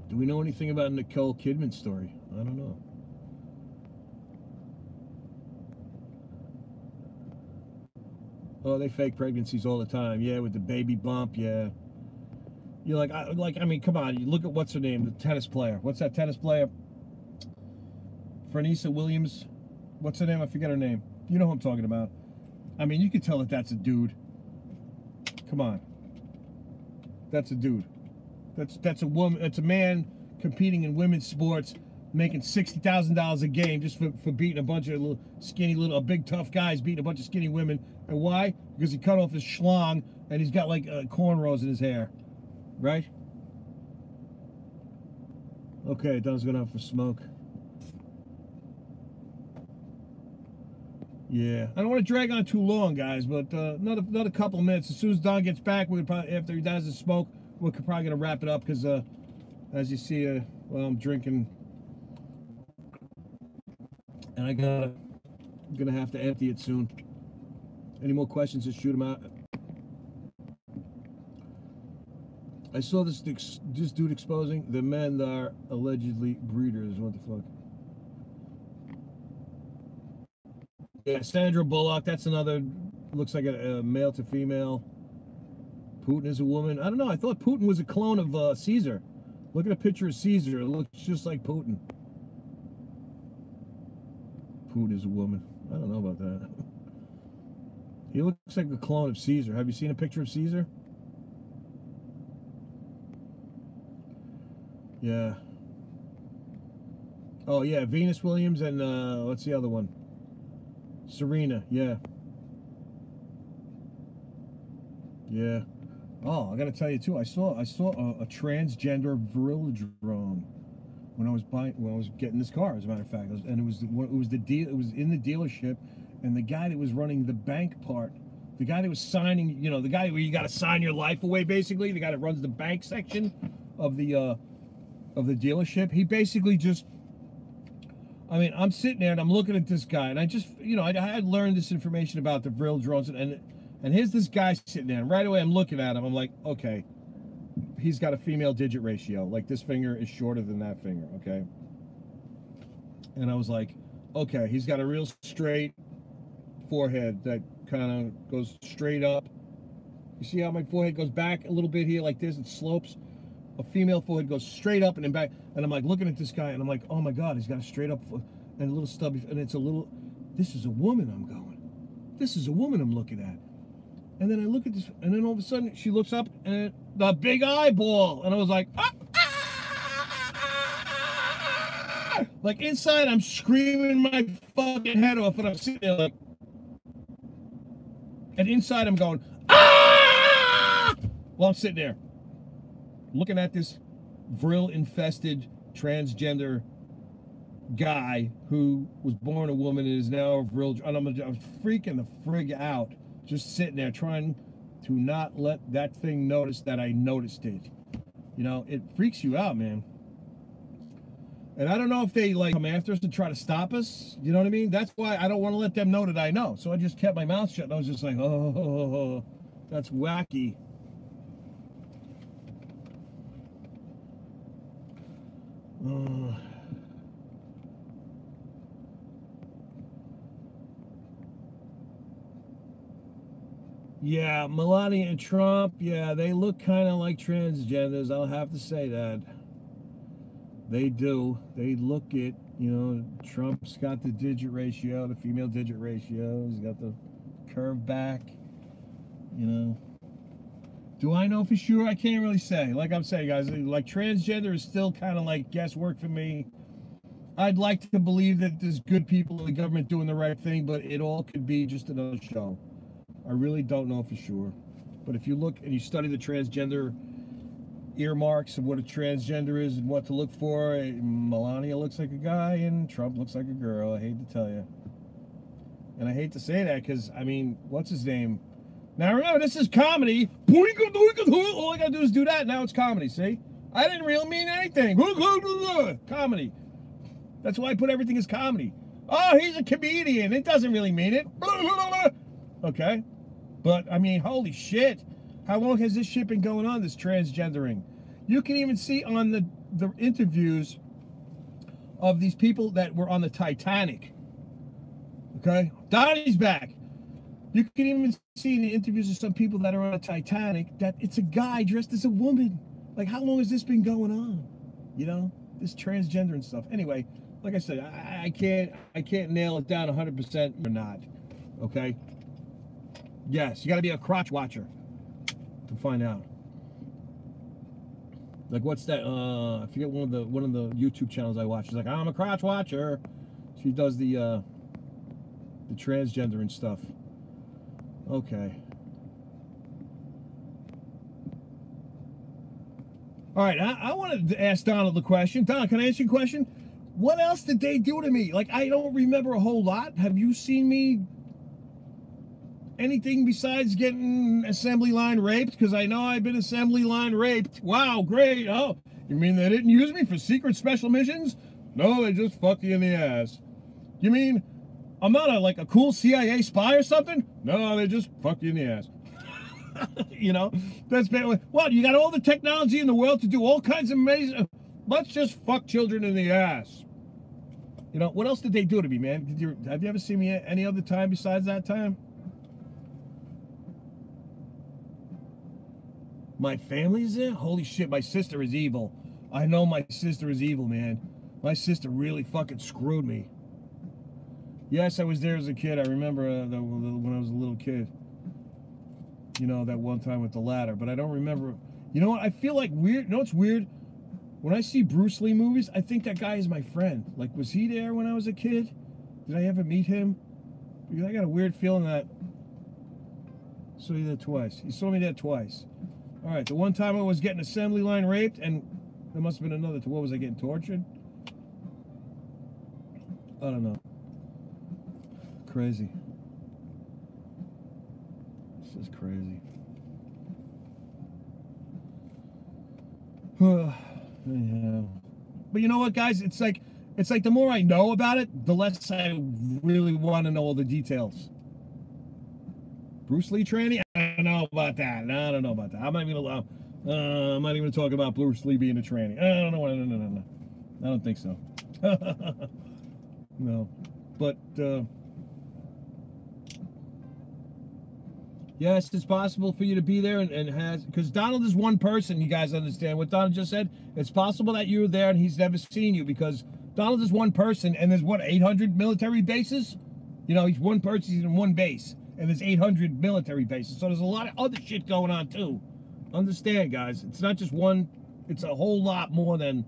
Do we know anything about Nicole Kidman's story? I don't know. Oh, they fake pregnancies all the time. Yeah, with the baby bump, yeah. You're like, I, like, I mean, come on. You look at what's her name, the tennis player. What's that tennis player? Fernissa Williams. What's her name? I forget her name. You know who I'm talking about. I mean, you can tell that that's a dude. Come on. That's a dude. That's that's a woman. That's a man competing in women's sports, making sixty thousand dollars a game just for, for beating a bunch of little skinny little, big tough guys beating a bunch of skinny women. And why? Because he cut off his schlong and he's got like uh, cornrows in his hair. Right? Okay, Don's going out for smoke. Yeah. I don't want to drag on too long, guys, but uh, another, another couple minutes. As soon as Don gets back, we'll probably, after he does the smoke, we're probably going to wrap it up because, uh, as you see, uh, well, I'm drinking. And I gotta, I'm going to have to empty it soon. Any more questions, just shoot them out. I saw this this dude exposing the men that are allegedly breeders. What the fuck? Yeah, Sandra Bullock. That's another. Looks like a, a male to female. Putin is a woman. I don't know. I thought Putin was a clone of uh, Caesar. Look at a picture of Caesar. It looks just like Putin. Putin is a woman. I don't know about that. He looks like a clone of Caesar. Have you seen a picture of Caesar? Yeah. Oh, yeah, Venus Williams and, uh, what's the other one? Serena, yeah. Yeah. Oh, I gotta tell you, too, I saw I saw a, a transgender Vril drone when I was buying, when I was getting this car, as a matter of fact. It was, and it was, the, it was the deal, it was in the dealership, and the guy that was running the bank part, the guy that was signing, you know, the guy where you gotta sign your life away, basically, the guy that runs the bank section of the, uh, of the dealership, he basically just, I mean, I'm sitting there and I'm looking at this guy, and I just, you know, I, I had learned this information about the Vril drones, and, and and here's this guy sitting there, and right away I'm looking at him, I'm like, okay, he's got a female digit ratio, like this finger is shorter than that finger, okay? And I was like, okay, he's got a real straight forehead that kind of goes straight up. You see how my forehead goes back a little bit here, like this, it slopes? A female forehead goes straight up and then back, and I'm like looking at this guy, and I'm like, oh my God, he's got a straight up foot and a little stubby, and it's a little, this is a woman I'm going, this is a woman I'm looking at, and then I look at this, and then all of a sudden she looks up, and the big eyeball, and I was like, ah, ah, ah, ah, ah. Like, inside, I'm screaming my fucking head off, and I'm sitting there like... And inside, I'm going, ah! Well, I'm sitting there looking at this Vril-infested transgender guy who was born a woman and is now a Vril... And I'm, I'm freaking the frig out, just sitting there trying to not let that thing notice that I noticed it. You know, it freaks you out, man. And I don't know if they, like, come after us and try to stop us. You know what I mean? That's why I don't want to let them know that I know. So I just kept my mouth shut, and I was just like, oh, that's wacky. Uh. Yeah, Melania and Trump, yeah, they look kind of like transgenders. I'll have to say that. They do. They look at, you know, Trump's got the digit ratio, the female digit ratio. He's got the curve back, you know. Do I know for sure? I can't really say. Like I'm saying, guys, like transgender is still kind of like guesswork for me. I'd like to believe that there's good people in the government doing the right thing, but it all could be just another show. I really don't know for sure. But if you look and you study the transgender earmarks of what a transgender is and what to look for, Melania looks like a guy and Trump looks like a girl. I hate to tell you. And I hate to say that because, I mean, what's his name? Now remember, this is comedy. All I gotta do is do that. Now it's comedy, see? I didn't really mean anything. Comedy. That's why I put everything as comedy. Oh, he's a comedian. It doesn't really mean it. Okay? But, I mean, holy shit. How long has this shit been going on, this transgendering? You can even see on the, the interviews of these people that were on the Titanic. Okay? Donnie's back. You can even see in the interviews of some people that are on the Titanic that it's a guy dressed as a woman. Like, how long has this been going on? You know? This transgendering stuff. Anyway, like I said, I, I can't I can't nail it down one hundred percent or not. Okay? Yes, you got to be a crotch watcher to find out. Like, what's that? Uh, I forget one of the one of the YouTube channels I watch. She's like, I'm a crotch watcher. She does the uh, the transgender and stuff. Okay. All right, I, I wanted to ask Donald the question. Donald, can I ask you a question? What else did they do to me? Like, I don't remember a whole lot. Have you seen me? Anything besides getting assembly line raped? Because I know I've been assembly line raped. Wow, great. Oh, you mean they didn't use me for secret special missions? No, they just fucked you in the ass. You mean I'm not a, like a cool C I A spy or something? No, they just fucked you in the ass. You know, that's bad. Well, you got all the technology in the world to do all kinds of amazing... Let's just fuck children in the ass. You know, what else did they do to me, man? Did you, have you ever seen me any other time besides that time? My family is in? Holy shit, my sister is evil. I know my sister is evil, man. My sister really fucking screwed me. Yes, I was there as a kid. I remember uh, the, when I was a little kid. You know, that one time with the ladder. But I don't remember. You know what? I feel like weird. You know what's weird? When I see Bruce Lee movies, I think that guy is my friend. Like, was he there when I was a kid? Did I ever meet him? Because I got a weird feeling that... I saw you there twice. He saw me there twice. All right, the one time I was getting assembly line raped, and there must have been another. What was I getting tortured? I don't know. Crazy. This is crazy. Yeah. But you know what, guys? It's like it's like the more I know about it, the less I really want to know all the details. Bruce Lee tranny? I don't know about that. No, I don't know about that. I'm not even allowed. Uh, I'm not even talking about Bruce Lee being a tranny. I don't know. No, no, no, no. I don't think so. No. But, uh, yes, it's possible for you to be there and, and has, because Donald is one person, you guys understand what Donald just said? It's possible that you were there and he's never seen you because Donald is one person and there's, what, eight hundred military bases? You know, he's one person, he's in one base. And there's eight hundred military bases. So there's a lot of other shit going on, too. Understand, guys. It's not just one. It's a whole lot more than...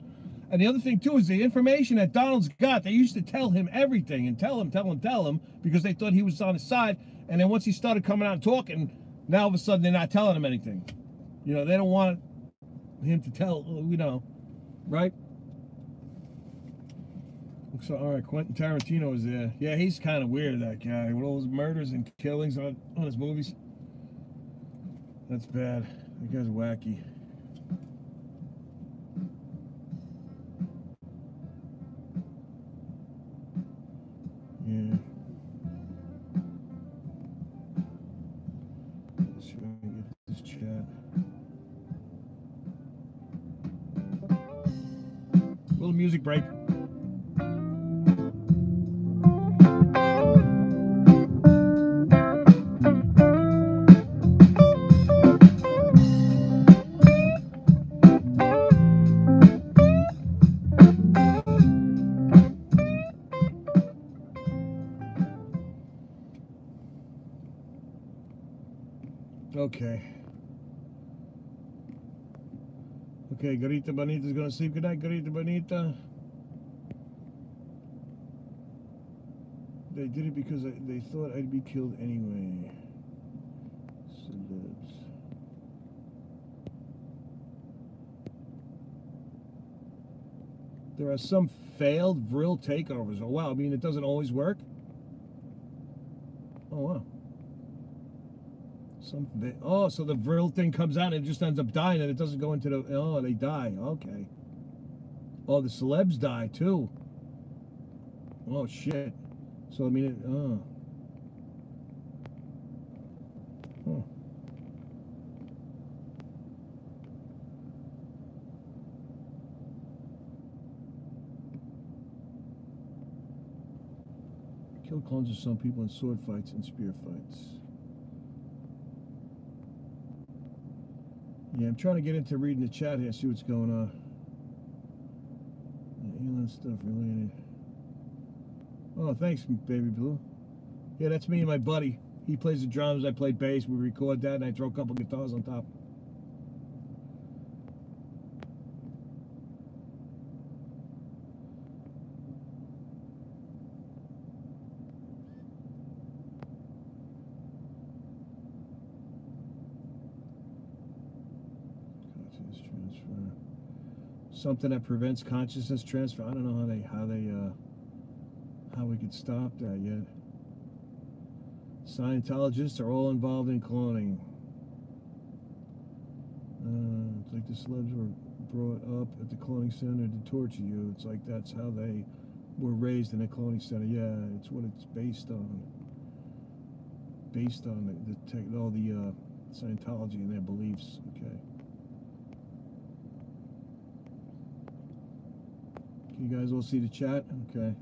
And the other thing, too, is the information that Donald's got. They used to tell him everything and tell him, tell him, tell him, because they thought he was on his side. And then once he started coming out and talking, now all of a sudden they're not telling him anything. You know, they don't want him to tell, you know, right? So, all right, Quentin Tarantino is there. Yeah, he's kind of weird, that guy, with all his murders and killings on, on his movies. That's bad. That guy's wacky. Yeah. Let's see if I can get this chat. Little music break. Okay. Okay, Garita Bonita's gonna sleep. Good night, Garita Bonita. They did it because I, they thought I'd be killed anyway. Celebs. There are some failed Vril takeovers. Oh, wow. I mean, it doesn't always work. Oh, wow. Something. Oh, so the Vril thing comes out and it just ends up dying and it doesn't go into the... Oh, they die. Okay. Oh, the celebs die, too. Oh, shit. So, I mean... It, oh. Huh. Killed clones of some people in sword fights and spear fights. Yeah, I'm trying to get into reading the chat here, see what's going on. The alien stuff related. Oh, thanks, Baby Blue. Yeah, that's me and my buddy. He plays the drums, I play bass, we record that, and I throw a couple guitars on top. Something that prevents consciousness transfer. I don't know how they how they uh, how we could stop that yet. Scientologists are all involved in cloning. Uh, it's like the celebs were brought up at the cloning center to torture you. It's like that's how they were raised in a cloning center. Yeah, it's what it's based on. Based on the, the tech, all the uh, Scientology and their beliefs. Okay. You guys all see the chat? Okay.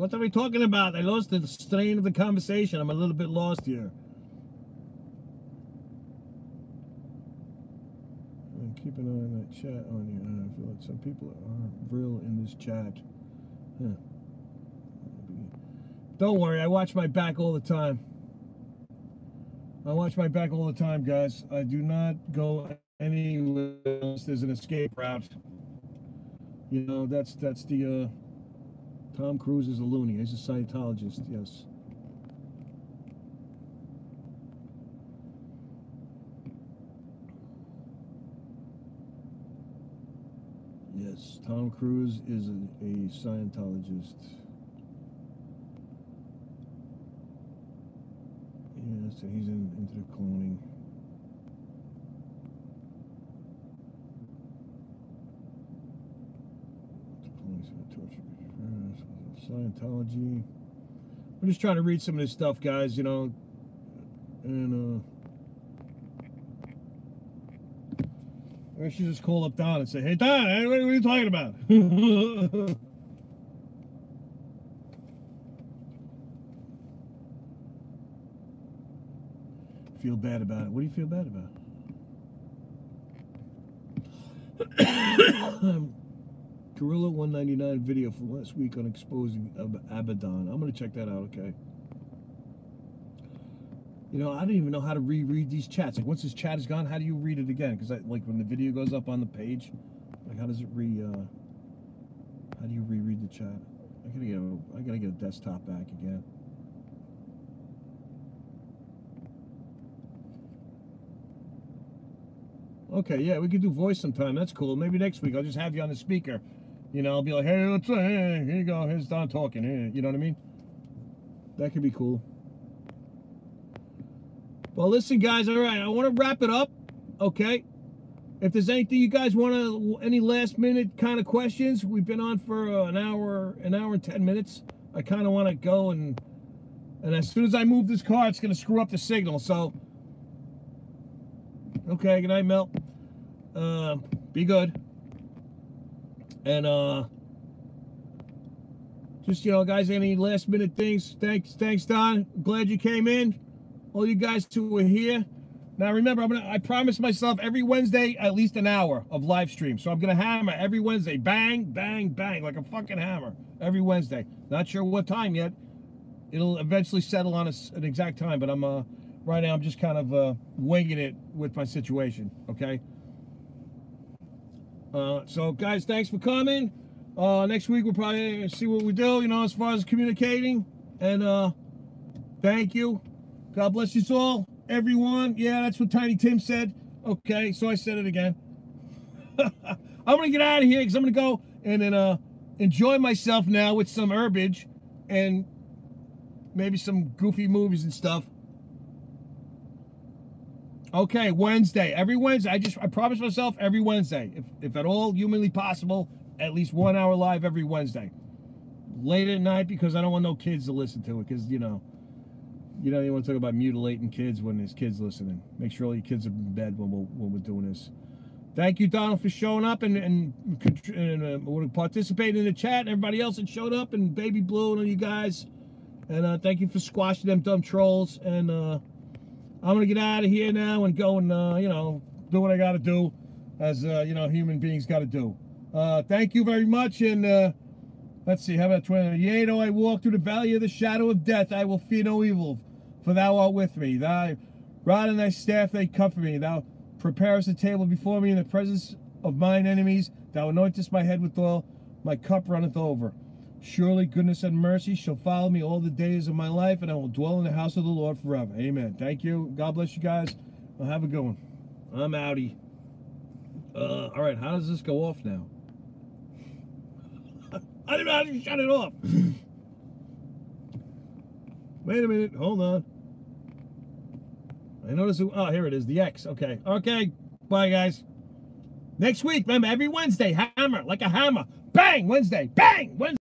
What are we talking about? I lost the strain of the conversation. I'm a little bit lost here. Keep an eye on that chat on you. I feel like some people are real in this chat. Huh. Don't worry, I watch my back all the time. I watch my back all the time, guys. I do not go anywhere else. There's an escape route. You know, that's that's the uh, Tom Cruise is a loony. He's a Scientologist, yes. Yes, Tom Cruise is a, a Scientologist. Yeah, so he's in, into the cloning. Scientology. I'm just trying to read some of this stuff, guys, you know. And, uh... I should just call up Don and say, hey, Don, hey, what are you talking about? Feel bad about it. What do you feel bad about? Gorilla one ninety-nine video from last week on exposing Abaddon. I'm going to check that out, okay? You know, I don't even know how to reread these chats. Like, once this chat is gone, how do you read it again? Because, like, when the video goes up on the page, like, how does it re, uh, how do you reread the chat? I gotta get a, I gotta get a desktop back again. Okay, yeah, we could do voice sometime. That's cool. Maybe next week I'll just have you on the speaker. You know, I'll be like, hey, what's up? Hey, here you go. Here's Don talking. Hey, you know what I mean? That could be cool. Well, listen, guys. All right, I want to wrap it up. Okay. If there's anything you guys want to, any last minute kind of questions, we've been on for uh, an hour, an hour and ten minutes. I kind of want to go and, and as soon as I move this car, it's going to screw up the signal. So, okay, good night, Mel. Uh, be good. And uh, just, you know, guys, any last minute things? Thanks, thanks, Don. Glad you came in. All you guys who were here. Now, remember, I'm gonna, I promised myself every Wednesday at least an hour of live stream. So I'm going to hammer every Wednesday. Bang, bang, bang, like a fucking hammer every Wednesday. Not sure what time yet. It'll eventually settle on a, an exact time, but I'm... Uh, Right now, I'm just kind of uh, winging it with my situation, okay? Uh, so, guys, thanks for coming. Uh, next week, we'll probably see what we do, you know, as far as communicating. And uh, thank you. God bless you all, everyone. Yeah, that's what Tiny Tim said. Okay, so I said it again. I'm going to get out of here because I'm going to go and then uh, enjoy myself now with some herbage and maybe some goofy movies and stuff. Okay, Wednesday. Every Wednesday. I just I promise myself every Wednesday, if, if at all humanly possible, at least one hour live every Wednesday. Late at night because I don't want no kids to listen to it because, you know, you don't even want to talk about mutilating kids when there's kids listening. Make sure all your kids are in bed when we're, when we're doing this. Thank you, Donald, for showing up and, and, and uh, participating in the chat. And everybody else that showed up and Baby Blue and all you guys. And uh, thank you for squashing them dumb trolls and... uh I'm going to get out of here now and go and, uh, you know, do what I got to do as, uh, you know, human beings got to do. Uh, thank you very much. And uh, let's see, how about twenty? Yea, though I walk through the valley of the shadow of death, I will fear no evil, for thou art with me. Thy rod and thy staff, they comfort me. Thou preparest a table before me in the presence of mine enemies. Thou anointest my head with oil, my cup runneth over. Surely goodness and mercy shall follow me all the days of my life, and I will dwell in the house of the Lord forever. Amen. Thank you. God bless you guys. Well, have a good one. I'm outie. Uh, all right, how does this go off now? I don't know how to shut it off. Wait a minute. Hold on. I noticed it. Oh, here it is. The X. Okay. Okay. Bye, guys. Next week, remember, every Wednesday, hammer, like a hammer. Bang, Wednesday. Bang, Wednesday.